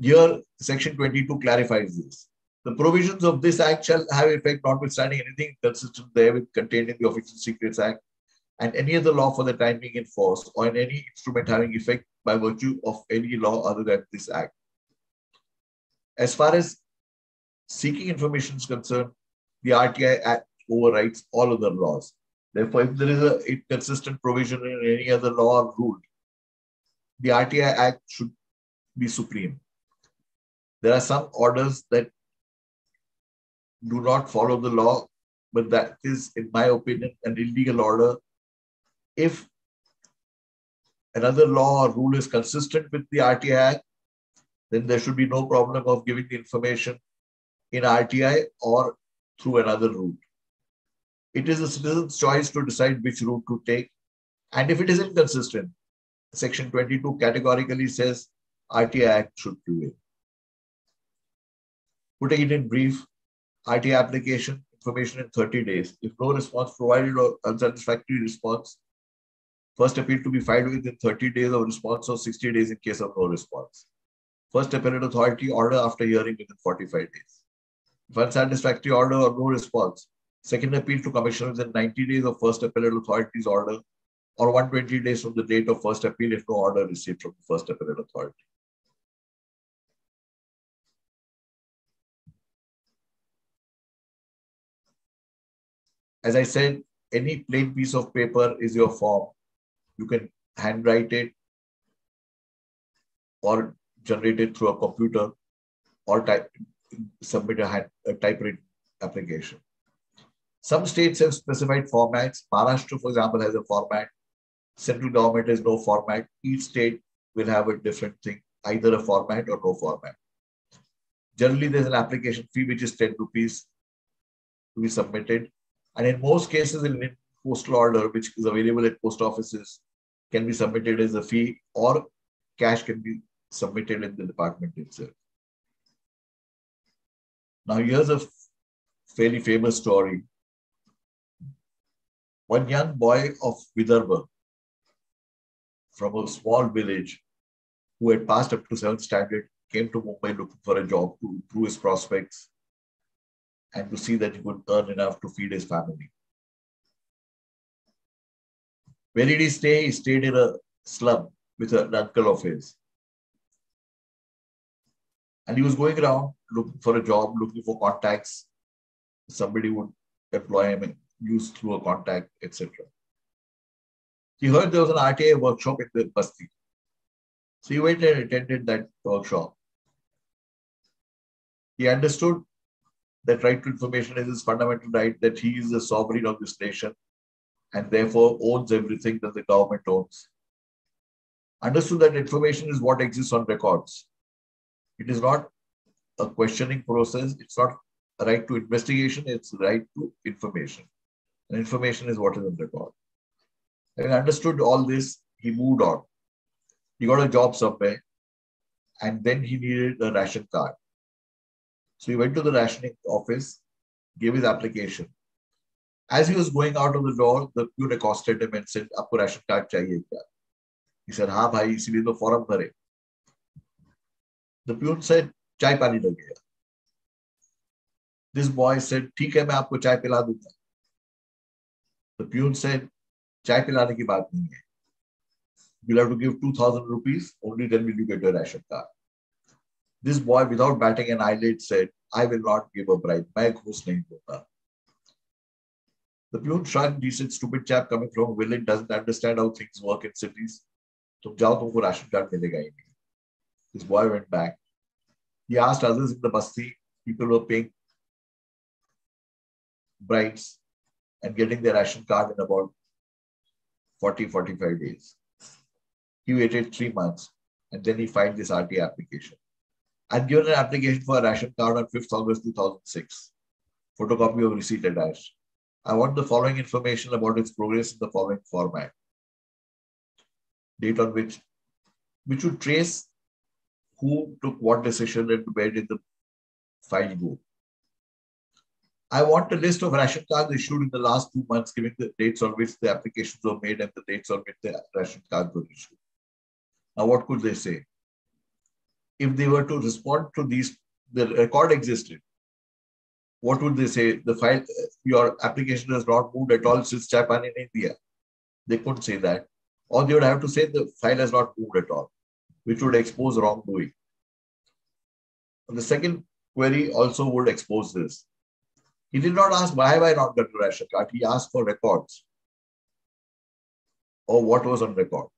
Here, Section twenty-two clarifies this. The provisions of this Act shall have effect notwithstanding anything consistent therewith contained in the Official Secrets Act and any other law for the time being in force or in any instrument having effect by virtue of any law other than this Act. As far as seeking information is concerned, the R T I Act overrides all other laws. Therefore, if there is an inconsistent provision in any other law or rule, the R T I Act should be supreme. There are some orders that do not follow the law, but that is, in my opinion, an illegal order. If another law or rule is consistent with the R T I Act, then there should be no problem of giving the information in R T I or through another route. It is the citizen's choice to decide which route to take. And if it is inconsistent, Section twenty-two categorically says R T I Act should prevail. Putting it in brief, R T I application, information in thirty days. If no response provided or unsatisfactory response, first appeal to be filed within thirty days of response or sixty days in case of no response. First appellate authority order after hearing within forty-five days. If unsatisfactory order or no response, second appeal to Commission within ninety days of first appellate authority's order or one hundred twenty days from the date of first appeal if no order received from the first appellate authority. As I said, any plain piece of paper is your form. You can handwrite it or generate it through a computer or type, submit a, hand, a typewritten application. Some states have specified formats. Maharashtra, for example, has a format. Central government has no format. Each state will have a different thing, either a format or no format. Generally, there's an application fee which is ten rupees to be submitted. And in most cases, in postal order, which is available at post offices, can be submitted as a fee or cash can be submitted in the department itself. Now, here's a fairly famous story. One young boy of Vidarbha from a small village who had passed up to seventh standard came to Mumbai looking for a job to improve his prospects and to see that he could earn enough to feed his family. Where did he stay? He stayed in a slum with an uncle of his. And he was going around looking for a job, looking for contacts. Somebody would employ him and use through a contact, et cetera. He heard there was an R T I workshop in the Basti. So he went and attended that workshop. He understood that right to information is his fundamental right, that he is the sovereign of this nation and therefore owns everything that the government owns. Understood that information is what exists on records. It is not a questioning process. It's not a right to investigation. It's a right to information. And information is what is on record. Having understood all this, he moved on. He got a job somewhere. And then he needed a ration card. So he went to the rationing office, gave his application. As he was going out of the door, the queue accosted him and said, "Aapko ration card chahiye kya?" He said, "Ha bhai, isliye to form bhare." The peon said, "Chai pani lagega." This boy said, "Theek hai, main aapko chai pila dunga." The peon said, "Chai pilane ki baat nahi hai. You'll have to give two thousand rupees, only then will you get your ration card." This boy, without batting an eyelid, said, "I will not give a bribe. Main ghosh nahi dunga." The peon shrugged. He said, "Stupid chap coming from a village doesn't understand how things work in cities. Tum jao, tumko ration card milega hi nahi." This boy went back. He asked others in the Basti. People were paying bribes and getting their ration card in about forty to forty-five days. He waited three months and then he filed this R T I application. I'd given an application for a ration card on fifth of August two thousand six. Photocopy of receipt at Adarsh. I want the following information about its progress in the following format. Date on which, which would trace who took what decision and where did the file go. I want a list of ration cards issued in the last two months, giving the dates on which the applications were made and the dates on which the ration cards were issued. Now, what could they say? If they were to respond to these, the record existed. What would they say? The file, your application has not moved at all since Japan in India. They couldn't say that. Or they would have to say the file has not moved at all, which would expose wrongdoing. And the second query also would expose this. He did not ask, "Why have I not got a ration card?" He asked for records or what was on record.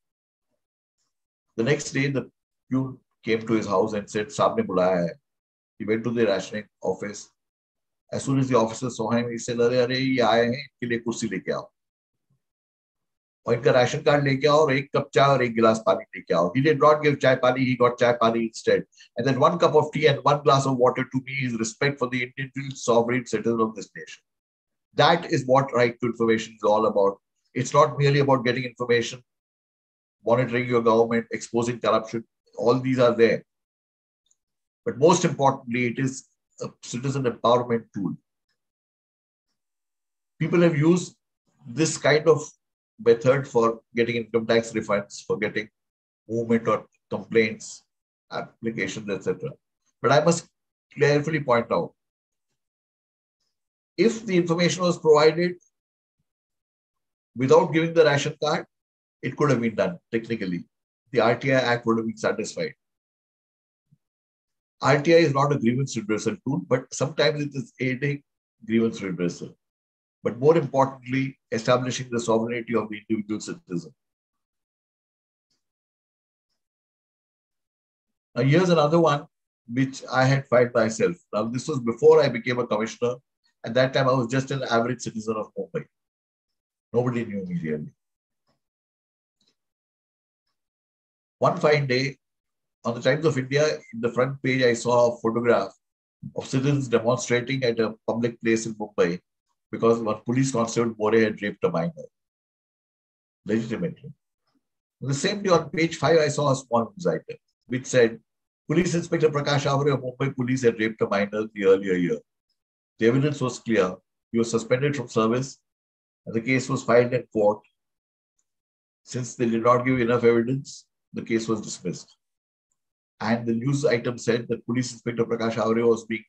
The next day, the peon came to his house and said, "Saab ne bulaya hai." He went to the rationing office. As soon as the officer saw him, he said, "Arey, arey, ye aaye hain, inke liye kursi leke aao. Aur inka ration card leke aao, aur ek cup chai aur ek glass pani leke aao." He did not give chai pani, he got chai pani instead. And then one cup of tea and one glass of water to me is respect for the individual sovereign citizen of this nation. That is what right to information is all about. It's not merely about getting information, monitoring your government, exposing corruption. All these are there. But most importantly, it is a citizen empowerment tool. People have used this kind of method for getting income tax refunds, for getting movement or complaints, applications, et cetera. But I must carefully point out, if the information was provided without giving the ration card, it could have been done technically. The R T I Act would have been satisfied. R T I is not a grievance redressal tool, but sometimes it is aiding grievance redressal. But more importantly, establishing the sovereignty of the individual citizen. Now, here's another one which I had filed myself. Now, this was before I became a commissioner. At that time, I was just an average citizen of Mumbai. Nobody knew me really. One fine day, on the Times of India, in the front page, I saw a photograph of citizens demonstrating at a public place in Mumbai because one police constable More had raped a minor. Legitimately. On the same day, on page five, I saw a small news item which said, "Police Inspector Prakash Avari of Mumbai Police had raped a minor the earlier year." The evidence was clear. He was suspended from service and the case was filed in court. Since they did not give enough evidence, the case was dismissed. And the news item said that Police Inspector Prakash Avari was being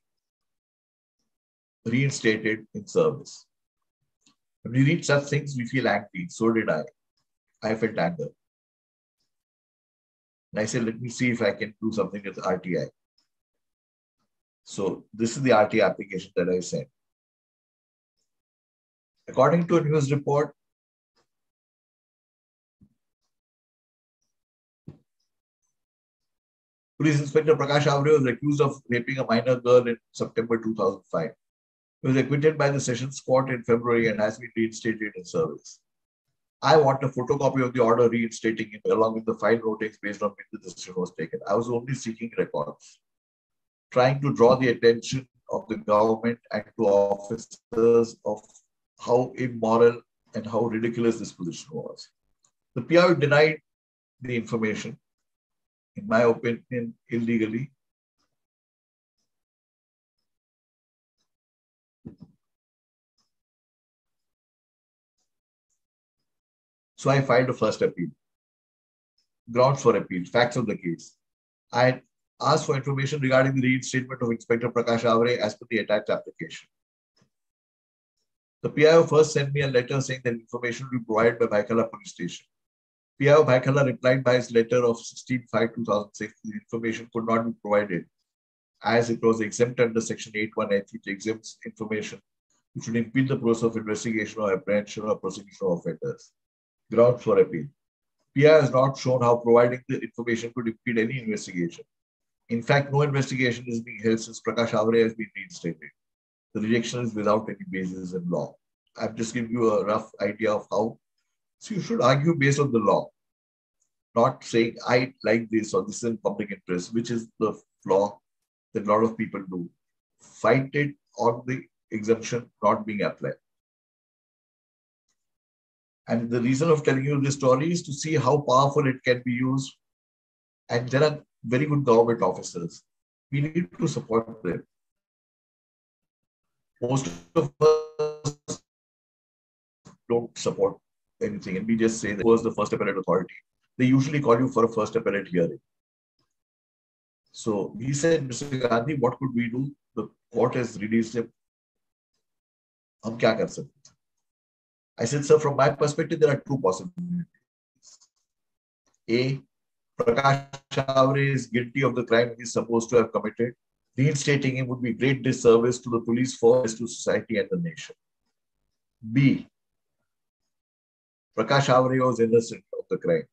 reinstated in service. When we read such things, we feel angry. So did I. I felt anger. And I said, let me see if I can do something with R T I. So this is the R T I application that I sent. According to a news report, Police Inspector Prakash Avari was accused of raping a minor girl in September two thousand five. He was acquitted by the Sessions Court in February and has been reinstated in service. I want a photocopy of the order reinstating him along with the file notings based on which the decision was taken. I was only seeking records, trying to draw the attention of the government and to officers of how immoral and how ridiculous this position was. The P I O denied the information, in my opinion, illegally. So I filed a first appeal. Grounds for appeal, facts of the case. I asked for information regarding the reinstatement of Inspector Prakash Avari as per the attached application. The P I O first sent me a letter saying that information will be provided by Bhayakhala Police Station. P I O Bhayakhala replied by his letter of sixteen five two thousand six, the information could not be provided as it was exempt under Section eight one A, which exempts information which would impede the process of investigation or apprehension or prosecution of offenders. Grounds for appeal. P I O has not shown how providing the information could impede any investigation. In fact, no investigation is being held since Prakash Avari has been reinstated. The rejection is without any basis in law. I've just given you a rough idea of how. So you should argue based on the law, not saying I like this or this is in public interest, which is the flaw that a lot of people do. Fight it on the exemption not being applied. And the reason of telling you this story is to see how powerful it can be used. And there are very good government officers. We need to support them. Most of us don't support anything, and we just say that was the first appellate authority. They usually call you for a first appellate hearing. So he said, Mister Gandhi, what could we do? The court has released him. Hum kya kar sakte? I said, sir, from my perspective, there are two possibilities. A, Prakash Avari is guilty of the crime he is supposed to have committed. Reinstating him would be great disservice to the police force, to society and the nation. B, Prakash Avari was innocent of the crime.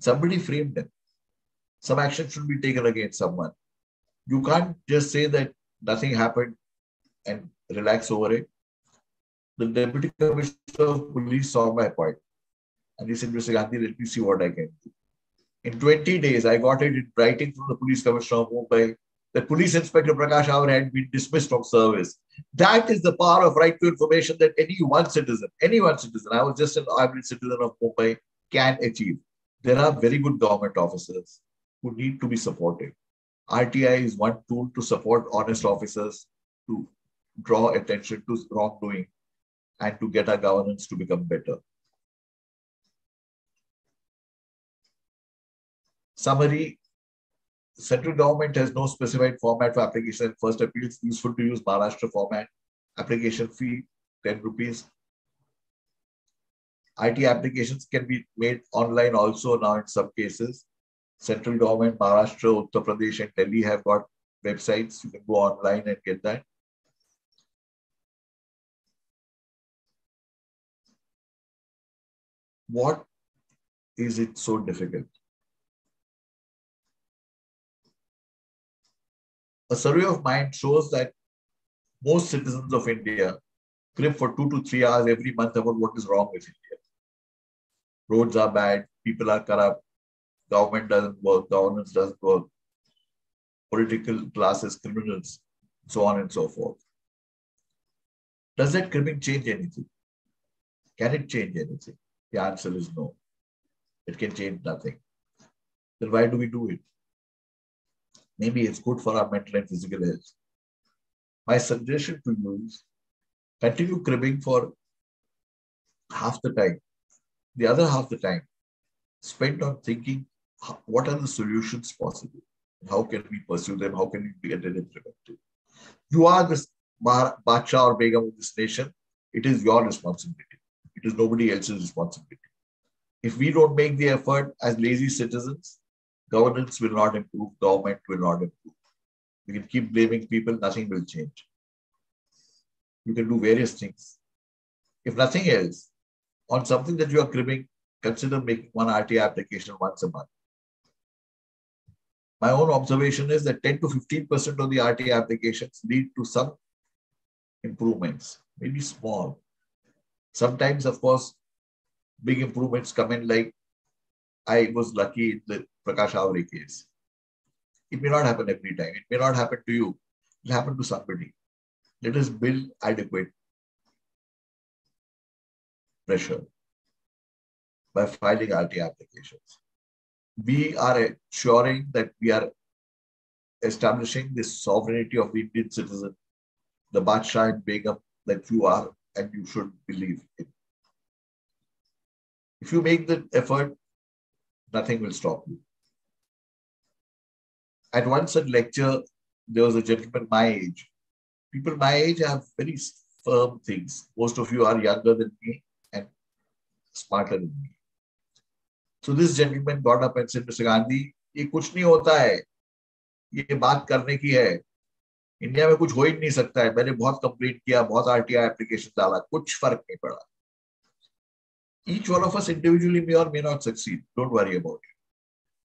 Somebody framed him. Some action should be taken against someone. You can't just say that nothing happened and relax over it. The Deputy Commissioner of Police saw my point and he said, Mister Gandhi, let me see what I can do. In twenty days, I got it in writing from the Police Commissioner of Mumbai that Police Inspector Prakash Avari had been dismissed from service. That is the power of right to information that any one citizen, any one citizen, I was just an average citizen of Mumbai, can achieve. There are very good government officers who need to be supported. R T I is one tool to support honest officers, to draw attention to wrongdoing, and to get our governance to become better. Summary, central government has no specified format for application. First appeal, it's useful to use Maharashtra format. Application fee, ten rupees. I T applications can be made online also now in some cases. Central government, Maharashtra, Uttar Pradesh and Delhi have got websites. You can go online and get that. What is it so difficult? A survey of mine shows that most citizens of India crib for two to three hours every month about what is wrong with India. Roads are bad, people are corrupt, government doesn't work, governance doesn't work, political classes, criminals, so on and so forth. Does that cribbing change anything? Can it change anything? The answer is no. It can change nothing. Then why do we do it? Maybe it's good for our mental and physical health. My suggestion to you is continue cribbing for half the time. The other half the time, spend on thinking what are the solutions possible? How can we pursue them? How can we get it implemented? You are the Badshah or Begum of this nation. It is your responsibility. It is nobody else's responsibility. If we don't make the effort as lazy citizens, governance will not improve, government will not improve. You can keep blaming people, nothing will change. You can do various things. If nothing else, on something that you are cribbing, consider making one R T I application once a month. My own observation is that ten to fifteen percent of the R T I applications lead to some improvements, maybe small. Sometimes, of course, big improvements come in, like I was lucky in the Prakash Avari case. It may not happen every time. It may not happen to you. It will happen to somebody. Let us build adequate pressure by filing R T I applications. We are ensuring that we are establishing the sovereignty of Indian citizen, the Badshah and Begum that you are and you should believe in. If you make the effort, nothing will stop you. At one such lecture, there was a gentleman my age. People my age have very firm things. Most of you are younger than me and smarter than me. So this gentleman got up and said, Mister Gandhi, ये कुछ नहीं होता है. ये बात करने की है. इंडिया में कुछ हो ही नहीं सकता है. मैंने बहुत कंप्लेंट किया, बहुत आरटीआई एप्लीकेशन डाला, कुछ फर्क नहीं पड़ा. Each one of us individually may or may not succeed. Don't worry about it.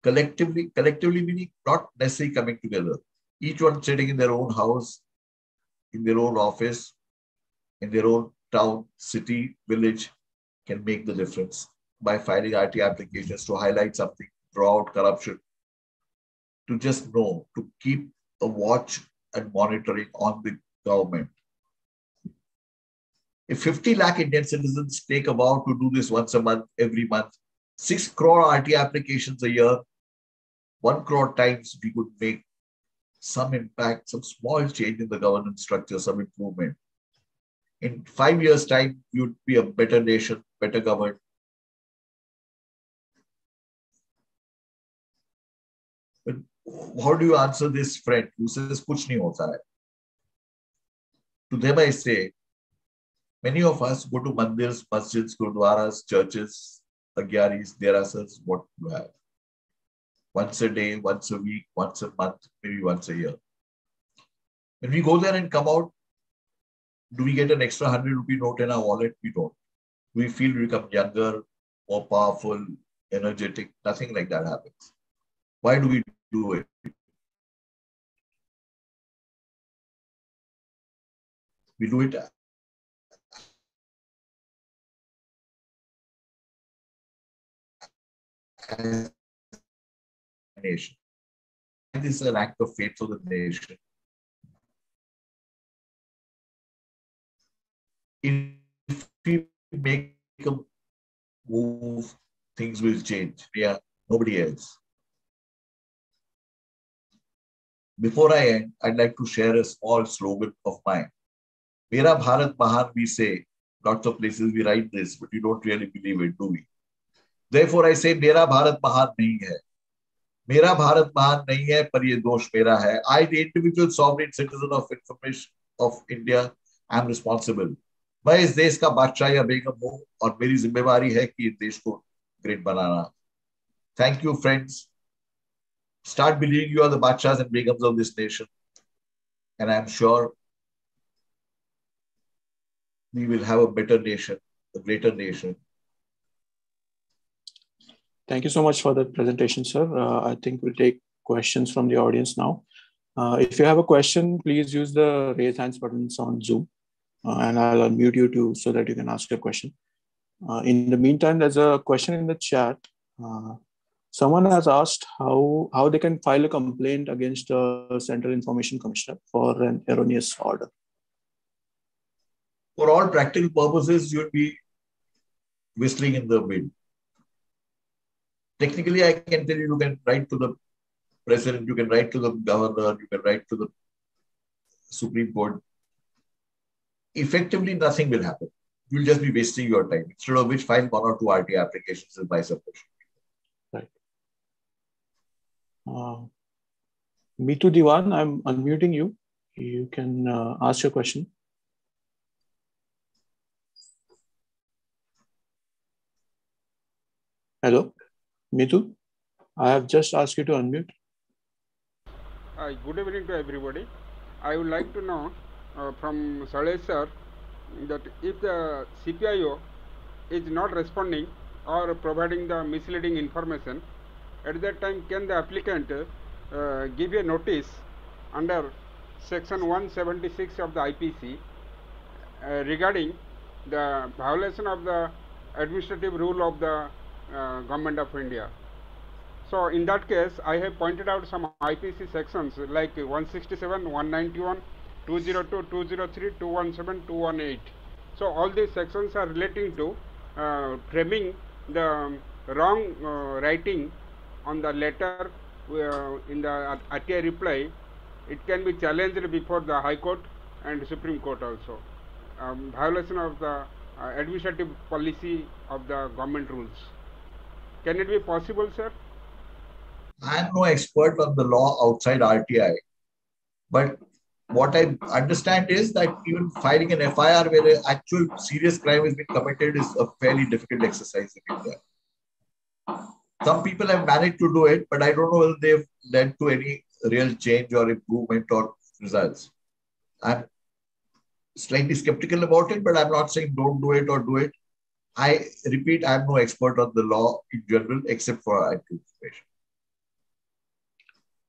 Collectively, collectively meaning not necessarily coming together. Each one sitting in their own house, in their own office, in their own town, city, village can make the difference by filing R T I applications to highlight something, draw out corruption, to just know, to keep a watch and monitoring on the government. If fifty lakh Indian citizens take a vow to do this once a month, every month, six crore R T I applications a year, one crore times, we could make some impact, some small change in the governance structure, some improvement. In five years' time, you'd be a better nation, better governed. But how do you answer this friend who says, kuch nahi hota hai? To them I say, many of us go to mandirs, masjids, gurdwaras, churches, agyaris, derasas, what you have. Once a day, once a week, once a month, maybe once a year. When we go there and come out, do we get an extra hundred rupee note in our wallet? We don't. Do we feel we become younger, more powerful, energetic? Nothing like that happens. Why do we do it? We do it as a nation. And this is an act of faith for the nation. If we make a move, things will change. We are nobody else. Before I end, I'd like to share a small slogan of mine. Mera Bharat Mahan, we say. Lots of places we write this, but we don't really believe it, do we? Therefore, I say, Mera Bharat Mahan nahi hai. Mera Bharat Mahan nahi hai, par ye dosh mera hai. I, the individual sovereign citizen of information of India, am responsible. Main is desh ka badshah ya begum hu, aur meri zimmewari hai ki is desh ko great banana. Thank you, friends. Start believing you are the badshahs and begums of this nation. And I am sure we will have a better nation, a greater nation. Thank you so much for that presentation, sir. Uh, I think we'll take questions from the audience now. Uh, if you have a question, please use the raise hands buttons on Zoom, uh, and I'll unmute you too so that you can ask your question. Uh, in the meantime, there's a question in the chat. Uh, someone has asked how, how they can file a complaint against the Central Information Commissioner for an erroneous order. For all practical purposes, you'd be whistling in the wind. Technically, I can tell you, you can write to the president, you can write to the governor, you can write to the Supreme Court. Effectively, nothing will happen. You'll just be wasting your time, instead of which file one or two R T I applications is by submission. Right. Uh, Mitu Diwan, I'm unmuting you. You can uh, ask your question. Hello? Mitu, I have just asked you to unmute. Uh, good evening to everybody. I would like to know uh, from Shailesh sir that if the C P I O is not responding or providing the misleading information, at that time can the applicant uh, give a notice under section one seventy-six of the I P C uh, regarding the violation of the administrative rule of the uh, Government of India. So in that case, I have pointed out some I P C sections like one sixty-seven, one ninety-one, two oh two, two oh three, two seventeen, two eighteen. So all these sections are relating to uh, framing the wrong uh, writing on the letter uh, in the R T I reply. It can be challenged before the High Court and Supreme Court also. Um, violation of the uh, administrative policy of the government rules. Can it be possible, sir? I am no expert on the law outside R T I, but what I understand is that even filing an F I R where an actual serious crime has been committed is a fairly difficult exercise in India. Some people have managed to do it, but I don't know if they've led to any real change or improvement or results. I'm slightly skeptical about it, but I'm not saying don't do it or do it. I repeat, I'm no expert on the law in general except for information.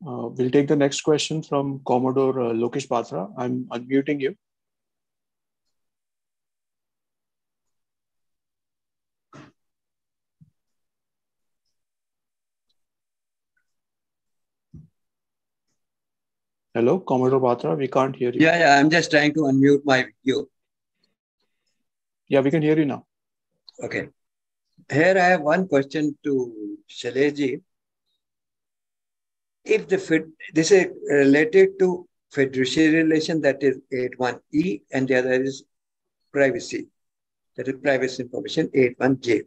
Uh, we'll take the next question from Commodore uh, Lokesh Batra. I'm unmuting you. Hello, Commodore Batra, we can't hear you. Yeah, yeah, I'm just trying to unmute my video. Yeah, we can hear you now. Okay. Here I have one question to Shailesh ji. If the Fed, this is related to fiduciary relation, that is eight one E, and the other is privacy, that is privacy information eight one J.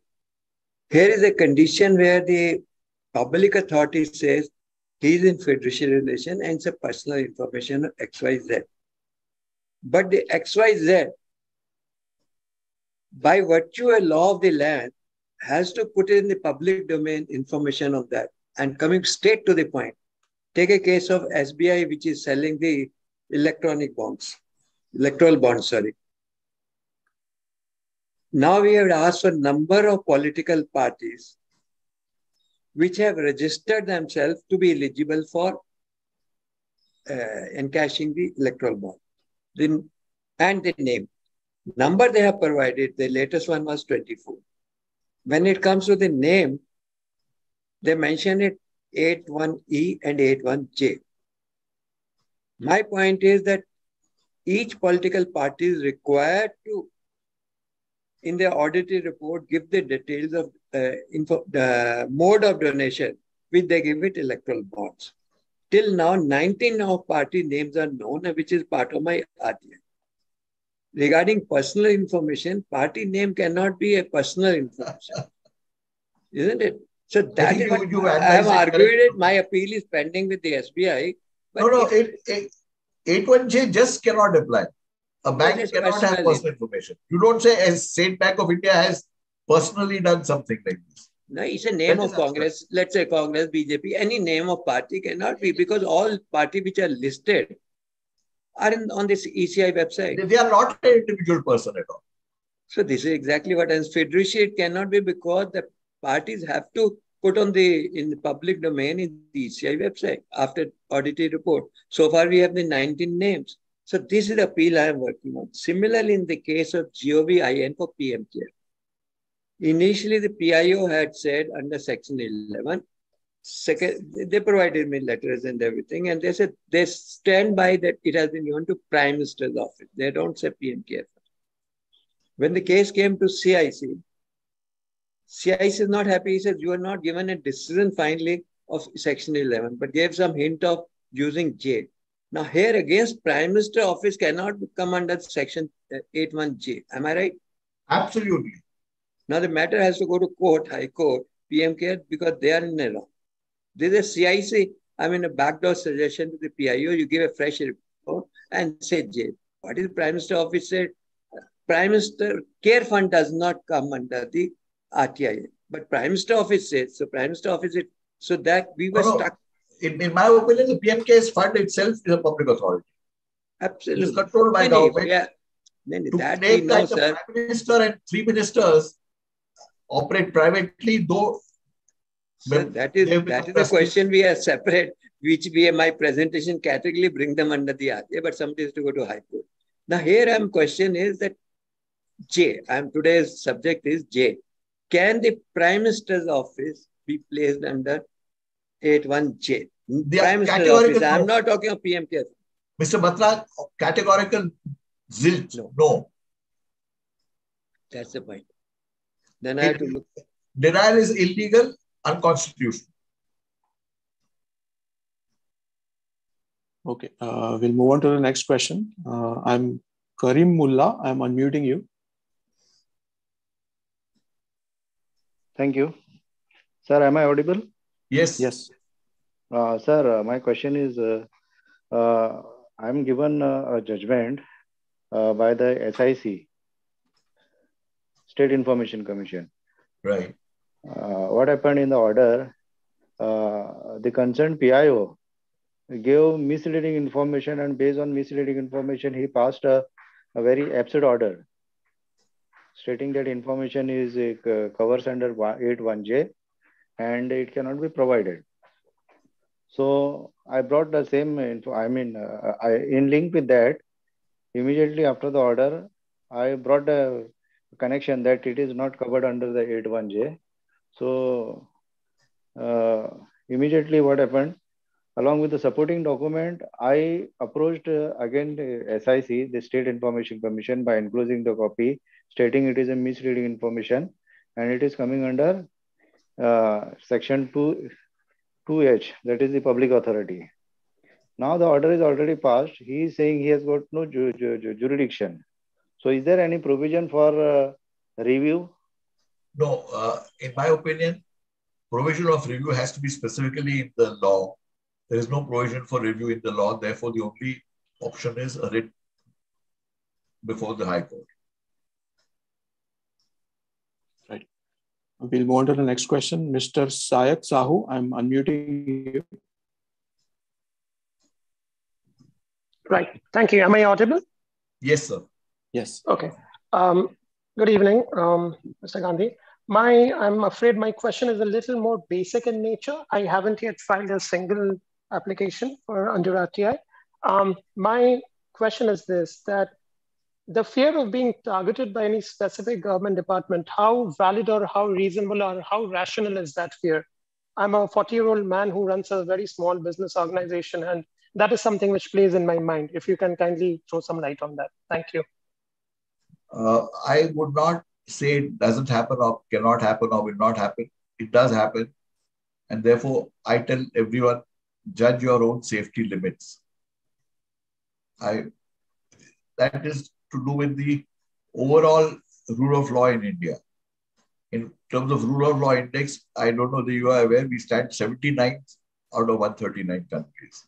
Here is a condition where the public authority says he is in fiduciary relation and it's a personal information of X Y Z. But the X Y Z, by virtue of law of the land, has to put in the public domain information of that. And coming straight to the point, take a case of S B I, which is selling the electronic bonds, electoral bonds, sorry. Now we have asked for a number of political parties which have registered themselves to be eligible for uh, encashing the electoral bond. The, and the name. Number they have provided, the latest one was twenty-four. When it comes to the name, they mention it eight one E and eight one J. My point is that each political party is required to, in their audit report, give the details of uh, info, the mode of donation, which they give it electoral bonds. Till now, nineteen of party names are known, which is part of my R T I. Regarding personal information, party name cannot be a personal information. Isn't it? So that is you, what you I have argued it. My appeal is pending with the S B I. But no, no, eight one J just cannot apply. A bank cannot personal have personal information. You don't say as State Bank of India has personally done something like this. No, it's a name that of Congress. Abstract. Let's say Congress, B J P, any name of party cannot be, because all parties which are listed are in, on this E C I website. They are not an individual person at all. So this is exactly what happens. Fiduciary cannot be, because the parties have to put on the in the public domain in the E C I website after audited report. So far, we have the nineteen names. So this is the appeal I am working on. Similarly, in the case of G O V I N for P M CARES, initially the P I O had said under section eleven, second, they provided me letters and everything, and they said they stand by that it has been given to Prime Minister's office. They don't say P M CARES. When the case came to C I C, C I C is not happy. He says, you are not given a decision finally of section eleven, but gave some hint of using J. Now here against Prime Minister's office cannot come under section eight one J. Am I right? Absolutely. Now the matter has to go to court, High Court, P M CARES, because they are in a wrong. This is C I C, I mean a backdoor suggestion to the P I O, you give a fresh report and say J. What is Prime Minister's office said? Prime Minister's CARES Fund does not come under the R T I, but Prime Minister Office says so. Prime Minister Office said so that we were oh, stuck. in, in my opinion, the P M CARES Fund itself is a public authority. Absolutely. It is controlled by government. Yeah. To that make know, like sir. the Prime Minister and three ministers operate privately, though... Sir, that is that is the question we are separate, which we my presentation categorically bring them under the R T I, but somebody has to go to High Court. Now here I'm question is that J, I'm today's subject is J. Can the Prime Minister's office be placed under eighty-one J? Prime Minister's office, I'm not talking of P M CARES. Mister Batra, categorical zilch, no. no. That's the point. Then it, I have to look. Denial is illegal, unconstitutional. Okay, uh, we'll move on to the next question. Uh, I'm Karim Mulla. I'm unmuting you. Thank you. Sir, am I audible? Yes. Yes. Uh, sir, uh, my question is, uh, uh, I'm given uh, a judgment uh, by the S I C, State Information Commission. Right. Uh, what happened in the order, uh, the concerned P I O gave misleading information, and based on misleading information, he passed a, a very absurd order, stating that information is uh, covers under eighty-one J and it cannot be provided. So I brought the same info, I mean, uh, I, in link with that, immediately after the order, I brought a connection that it is not covered under the eighty-one J. So uh, immediately what happened, along with the supporting document, I approached uh, again uh, S I C, the State Information Commission, by enclosing the copy, stating it is a misleading information and it is coming under uh, section two H, that is the public authority. Now the order is already passed. He is saying he has got no ju ju ju jurisdiction. So is there any provision for uh, review? No, uh, in my opinion, provision of review has to be specifically in the law. There is no provision for review in the law. Therefore, the only option is a writ before the High Court. Right. We'll move on to the next question. Mister Sayak Sahu, I'm unmuting you. Right. Thank you. Am I audible? Yes, sir. Yes. Okay. Um, Good evening, um, Mister Gandhi. My, I'm afraid my question is a little more basic in nature. I haven't yet filed a single application for under R T I. Um, my question is this, that the fear of being targeted by any specific government department, how valid or how reasonable or how rational is that fear? I'm a forty-year-old man who runs a very small business organization, and that is something which plays in my mind. If you can kindly throw some light on that. Thank you. Uh, I would not say it doesn't happen or cannot happen or will not happen. It does happen. And therefore, I tell everyone, judge your own safety limits. I, that is to do with the overall rule of law in India. In terms of rule of law index, I don't know that you are aware, we stand seventy-ninth out of one hundred thirty-nine countries,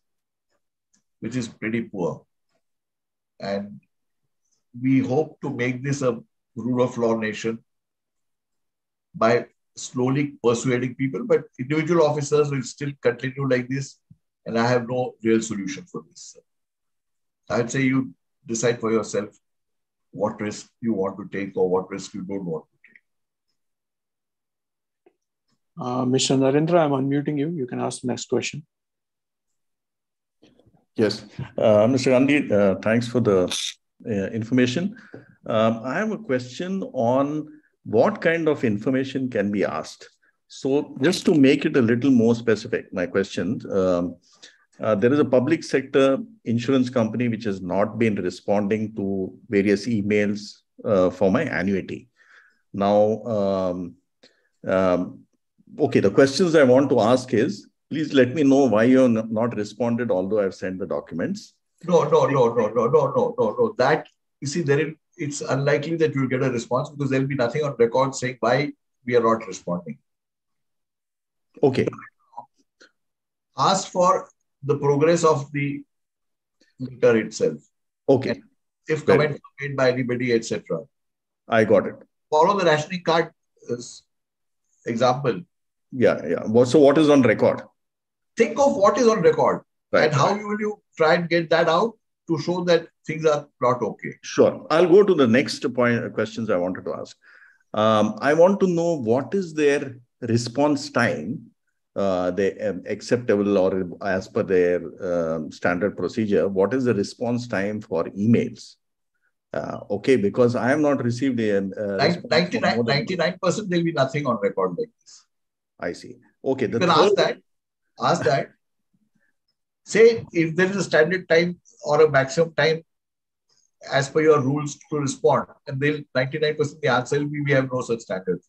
which is pretty poor. And we hope to make this a rule of law nation by slowly persuading people, but individual officers will still continue like this, and I have no real solution for this. I'd say you decide for yourself what risk you want to take or what risk you don't want to take. Uh, Mister Narendra, I'm unmuting you. You can ask the next question. Yes. Uh, Mister Gandhi, uh, thanks for the Uh, information. Um, I have a question on what kind of information can be asked. So just to make it a little more specific, my question, um, uh, there is a public sector insurance company which has not been responding to various emails uh, for my annuity. Now, um, um, okay, the questions I want to ask is, please let me know why you have not responded, although I've sent the documents. No, no, no, no, no, no, no, no, no. That, you see, there is, it's unlikely that you'll get a response because there'll be nothing on record saying why we are not responding. Okay. Ask for the progress of the letter itself. Okay. If comments are made by anybody, et cetera. I got it. Follow the rationing card example. Yeah, yeah. So what is on record? think of what is on record right. and how you will you try and get that out to show that things are not okay. Sure. I'll go to the next point, questions I wanted to ask. Um, I want to know what is their response time, uh, they um, acceptable or as per their um, standard procedure, what is the response time for emails? Uh, okay, because I have not received a... Uh, ninety-nine percent there will be nothing on record like this. I see. Okay. You can ask that. Ask that. Say if there is a standard time or a maximum time as per your rules to respond, and they'll ninety-nine percent of the answer will be we have no such standards.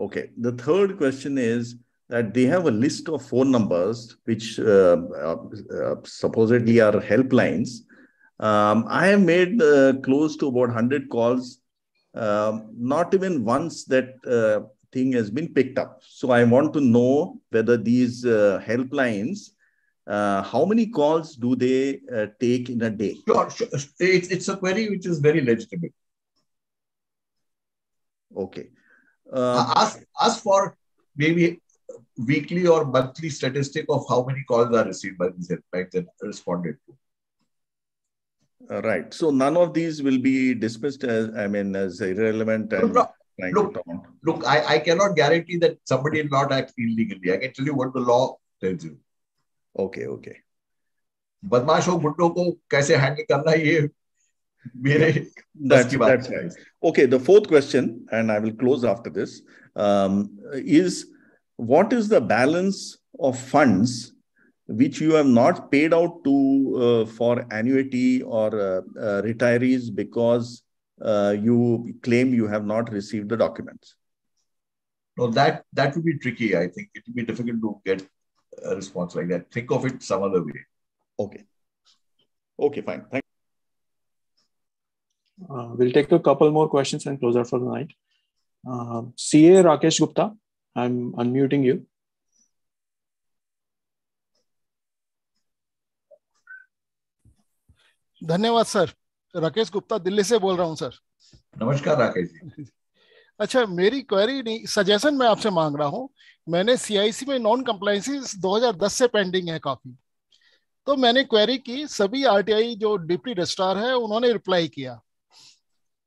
Okay. The third question is that they have a list of phone numbers which uh, uh, uh, supposedly are helplines. Um, I have made uh, close to about one hundred calls. Uh, not even once that uh, thing has been picked up. So I want to know whether these uh, helplines, Uh, how many calls do they uh, take in a day? Sure, sure. It's, it's a query which is very legitimate. Okay. Uh, ask, ask for maybe weekly or monthly statistic of how many calls are received by these helplines and responded to. Uh, right. So none of these will be dismissed as, I mean, as irrelevant. And no, no. Look, look I, I cannot guarantee that somebody will not act illegally. I can tell you what the law tells you. Okay, okay. बदमाशों गुंडों को कैसे handle करना ये मेरे बस की बात है. Okay, the fourth question, and I will close after this, um, is what is the balance of funds which you have not paid out to uh, for annuity or uh, uh, retirees because uh, you claim you have not received the documents? No, that that would be tricky. I think it would be difficult to get a response like that. Think of it some other way. Okay. Okay, fine. Thank you. Uh, we'll take a couple more questions and close out for the night. Uh, C A Rakesh Gupta, I'm unmuting you. धन्यवाद sir. Rakesh Gupta Delhi से बोल रहा हूँ sir. नमस्कार राकेश जी. अच्छा मेरी query नहीं suggestion मैं आपसे मांग रहा हूँ. मैंने सीआईसी में नॉन कंप्लाइंसेस दो हज़ार दस से पेंडिंग है काफी, तो मैंने क्वेरी की. सभी आरटीआई जो डिप्टी रजिस्ट्रार है उन्होंने रिप्लाई किया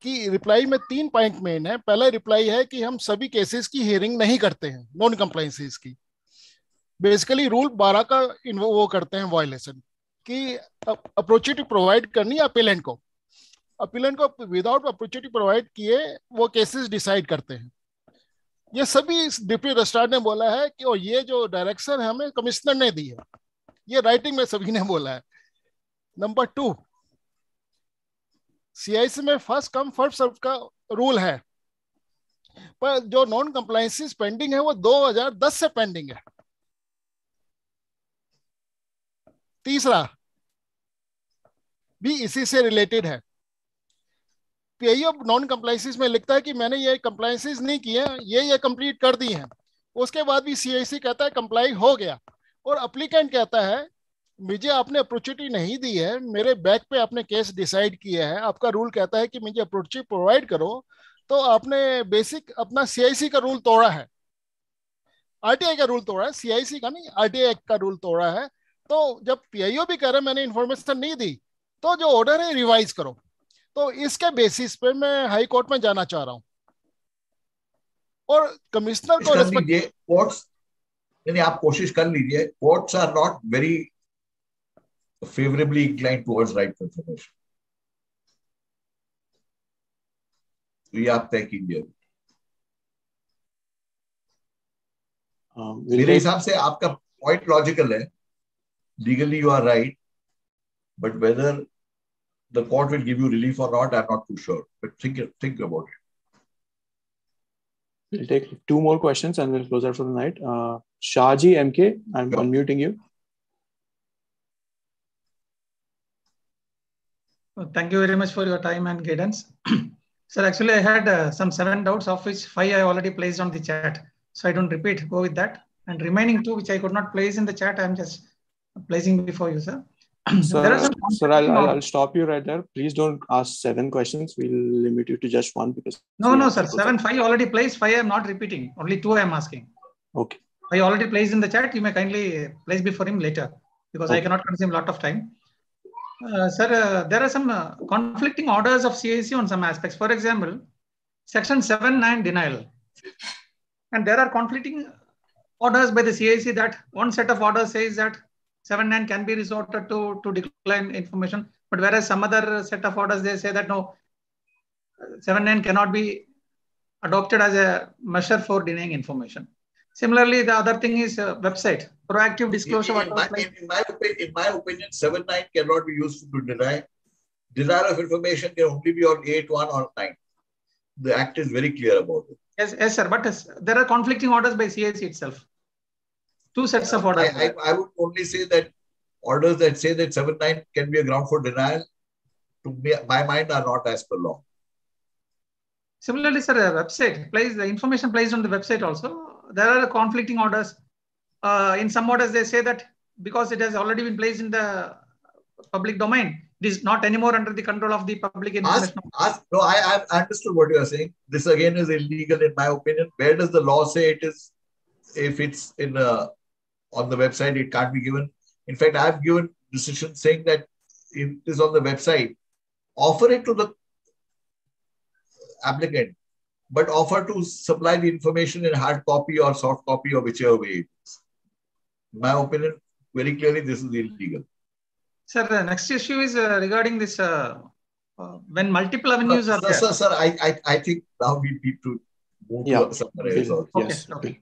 कि रिप्लाई में तीन पॉइंट मेन है. पहला रिप्लाई है कि हम सभी केसेस की हियरिंग नहीं करते हैं नॉन कंप्लाइंसेस की. बेसिकली रूल बारह का वो करते हैं वायलेशन की अपॉर्चुनिटी प्रोवाइड करनी अपीलेंट को. अपीलेंट को विदाउट अपॉर्चुनिटी प्रोवाइड किए वो केसेस डिसाइड करते हैं. ये सभी डिप्टी रजिस्ट्रार ने बोला है कि और ये जो डायरेक्शन है हमें कमिश्नर ने दी है, ये राइटिंग में सभी ने बोला है. नंबर टू, सीआईसी में फर्स्ट कम फर्स्ट सर्व का रूल है, पर जो नॉन कंप्लायंसेस पेंडिंग है वो दो हज़ार दस से पेंडिंग है. तीसरा भी इसी से रिलेटेड है. पीआईओ नॉन कंप्लाइंसेस में लिखता है कि मैंने ये कंप्लाइंसेस नहीं किए, ये ये कंप्लीट कर दी हैं. उसके बाद भी सीआईसी कहता है कंप्लाई हो गया, और एप्लीकेंट कहता है मुझे आपने अपॉर्चुनिटी नहीं दी है, मेरे बैक पे आपने केस डिसाइड किया है, आपका रूल कहता है कि मुझे अपॉर्चुनिटी प्रोवाइड करो, तो आपने बेसिक अपना सीआईसी का रूल तोड़ा है, आरटीआई का रूल तोड़ा है, सीआईसी का नहीं आरटीआई का रूल तोड़ा है. तो जब पीआईओ भी कह रहे मैंने इन्फॉर्मेशन नहीं दी, तो जो ऑर्डर है रिवाइज करो. तो इसके बेसिस पे मैं हाई कोर्ट में जाना चाह रहा हूं और कमिश्नर को रेस्पेक्ट. कोर्ट्स यानी आप कोशिश कर लीजिए. Courts are not very favourably inclined towards right information, तो ये आप तय कीजिए. मेरे हिसाब से आपका पॉइंट लॉजिकल है. Legally you are right, but whether the court will give you relief or not, I'm not too sure. But think, think about it. We'll take two more questions and we'll close out for the night. Uh, Shahji M K, I'm sure. unmuting you. Well, thank you very much for your time and guidance. Sir, actually I had uh, some seven doubts, of which five I already placed on the chat. So I don't repeat, go with that. And remaining two, which I could not place in the chat, I'm just placing before you, sir. So, sir, I'll, I'll stop you right there. Please don't ask seven questions. We'll limit you to just one because. No, no, sir. Seven, five already placed. Five, I'm not repeating. Only two I'm asking. Okay. I already placed in the chat. You may kindly place before him later, because okay. I cannot consume a lot of time. Uh, sir, uh, there are some uh, conflicting orders of C I C on some aspects. For example, section seven nine denial. And there are conflicting orders by the C I C that one set of orders says that seven nine can be resorted to to decline information. But whereas some other set of orders, they say that no, seven nine cannot be adopted as a measure for denying information. Similarly, the other thing is uh, website, proactive disclosure. In, in, my, like, in, my opinion, in my opinion, seven nine cannot be used to deny. Denial of information can only be on eight one or nine. The act is very clear about it. Yes, yes sir. But yes, there are conflicting orders by C I C itself. Two sets uh, of orders. I, I, I would only say that orders that say that seven nine can be a ground for denial, to me, my mind, are not as per law. Similarly, sir, a website, place, the information placed on the website also, there are conflicting orders. Uh, in some orders, they say that because it has already been placed in the public domain, it is not anymore under the control of the public information. Ask, ask, no, I, I understood what you are saying. This again is illegal in my opinion. Where does the law say it is? If it's in a, on the website, it can't be given. In fact, I've given decisions saying that if it is on the website, offer it to the applicant, but offer to supply the information in hard copy or soft copy or whichever way it is. In my opinion, very clearly, this is illegal. Sir, the next issue is uh, regarding this, uh, uh, when multiple avenues no, are sir, there. Sir, sir, I, I, I think now we need to move yeah. to somewhere else. We'll, also. Yes. Okay. Okay.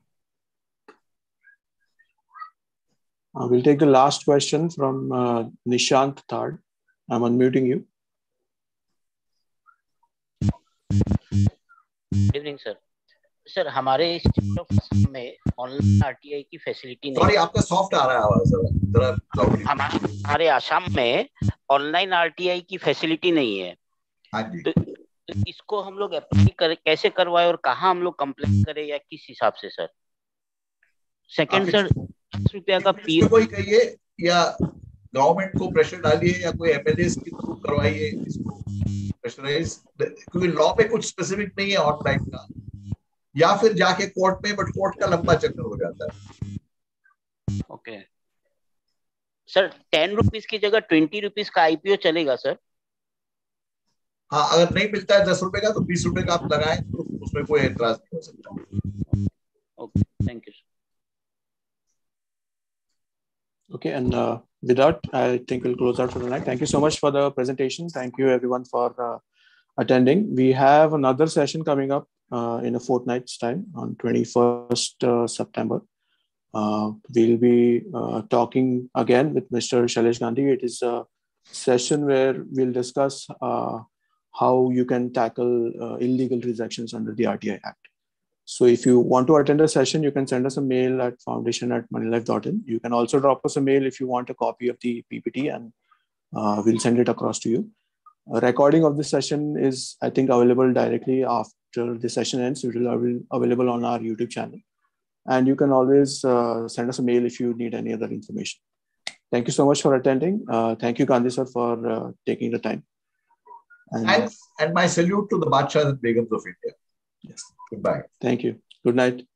Uh, we'll take the last question from uh, Nishant Thard. I'm unmuting you. Good evening, sir. Sir, हमारे state of Assam में online R T I की facility नहीं. Sorry, आपका soft आ रहा है sir. जरा हमारे आसाम में online R T I की facility नहीं है. हाँ जी. तो इसको हम लोग apply कर कैसे करवाएं और कहाँ हम लोग complaint करें या किस हिसाब से सर? Second sir, दस रुपया का पी. कोई कहिए या government को pressure डालिए या कोई M L As के through करवाइए इसको. क्योंकि लॉ में कुछ स्पेसिफिक नहीं है ऑनलाइन का, या फिर जाके कोर्ट में, बट कोर्ट का लंबा चक्कर हो जाता है. ओके सर, टेन रुपीस की जगह ट्वेंटी रुपीस का आईपीओ चलेगा सर? हाँ, अगर नहीं मिलता है दस रुपए का तो बीस रुपए का आप लगाएं, तो उसमें कोई एतराज नहीं हो सकता. Okay, thank you. Okay, and with that, I think we'll close out for tonight. Thank you so much for the presentation. Thank you everyone for uh, attending. We have another session coming up uh, in a fortnight's time on twenty-first uh, September. Uh, we'll be uh, talking again with Mister Shailesh Gandhi. It is a session where we'll discuss uh, how you can tackle uh, illegal rejections under the R T I Act. So if you want to attend a session, you can send us a mail at foundation at moneylife dot in. You can also drop us a mail if you want a copy of the P P T, and uh, we'll send it across to you. A recording of this session is, I think, available directly after the session ends. It will be available on our YouTube channel. And you can always uh, send us a mail if you need any other information. Thank you so much for attending. Uh, thank you, Gandhi sir, for uh, taking the time. And, and, and my salute to the Badshahs and Begums of India. Yes. Goodbye. Thank you. Good night.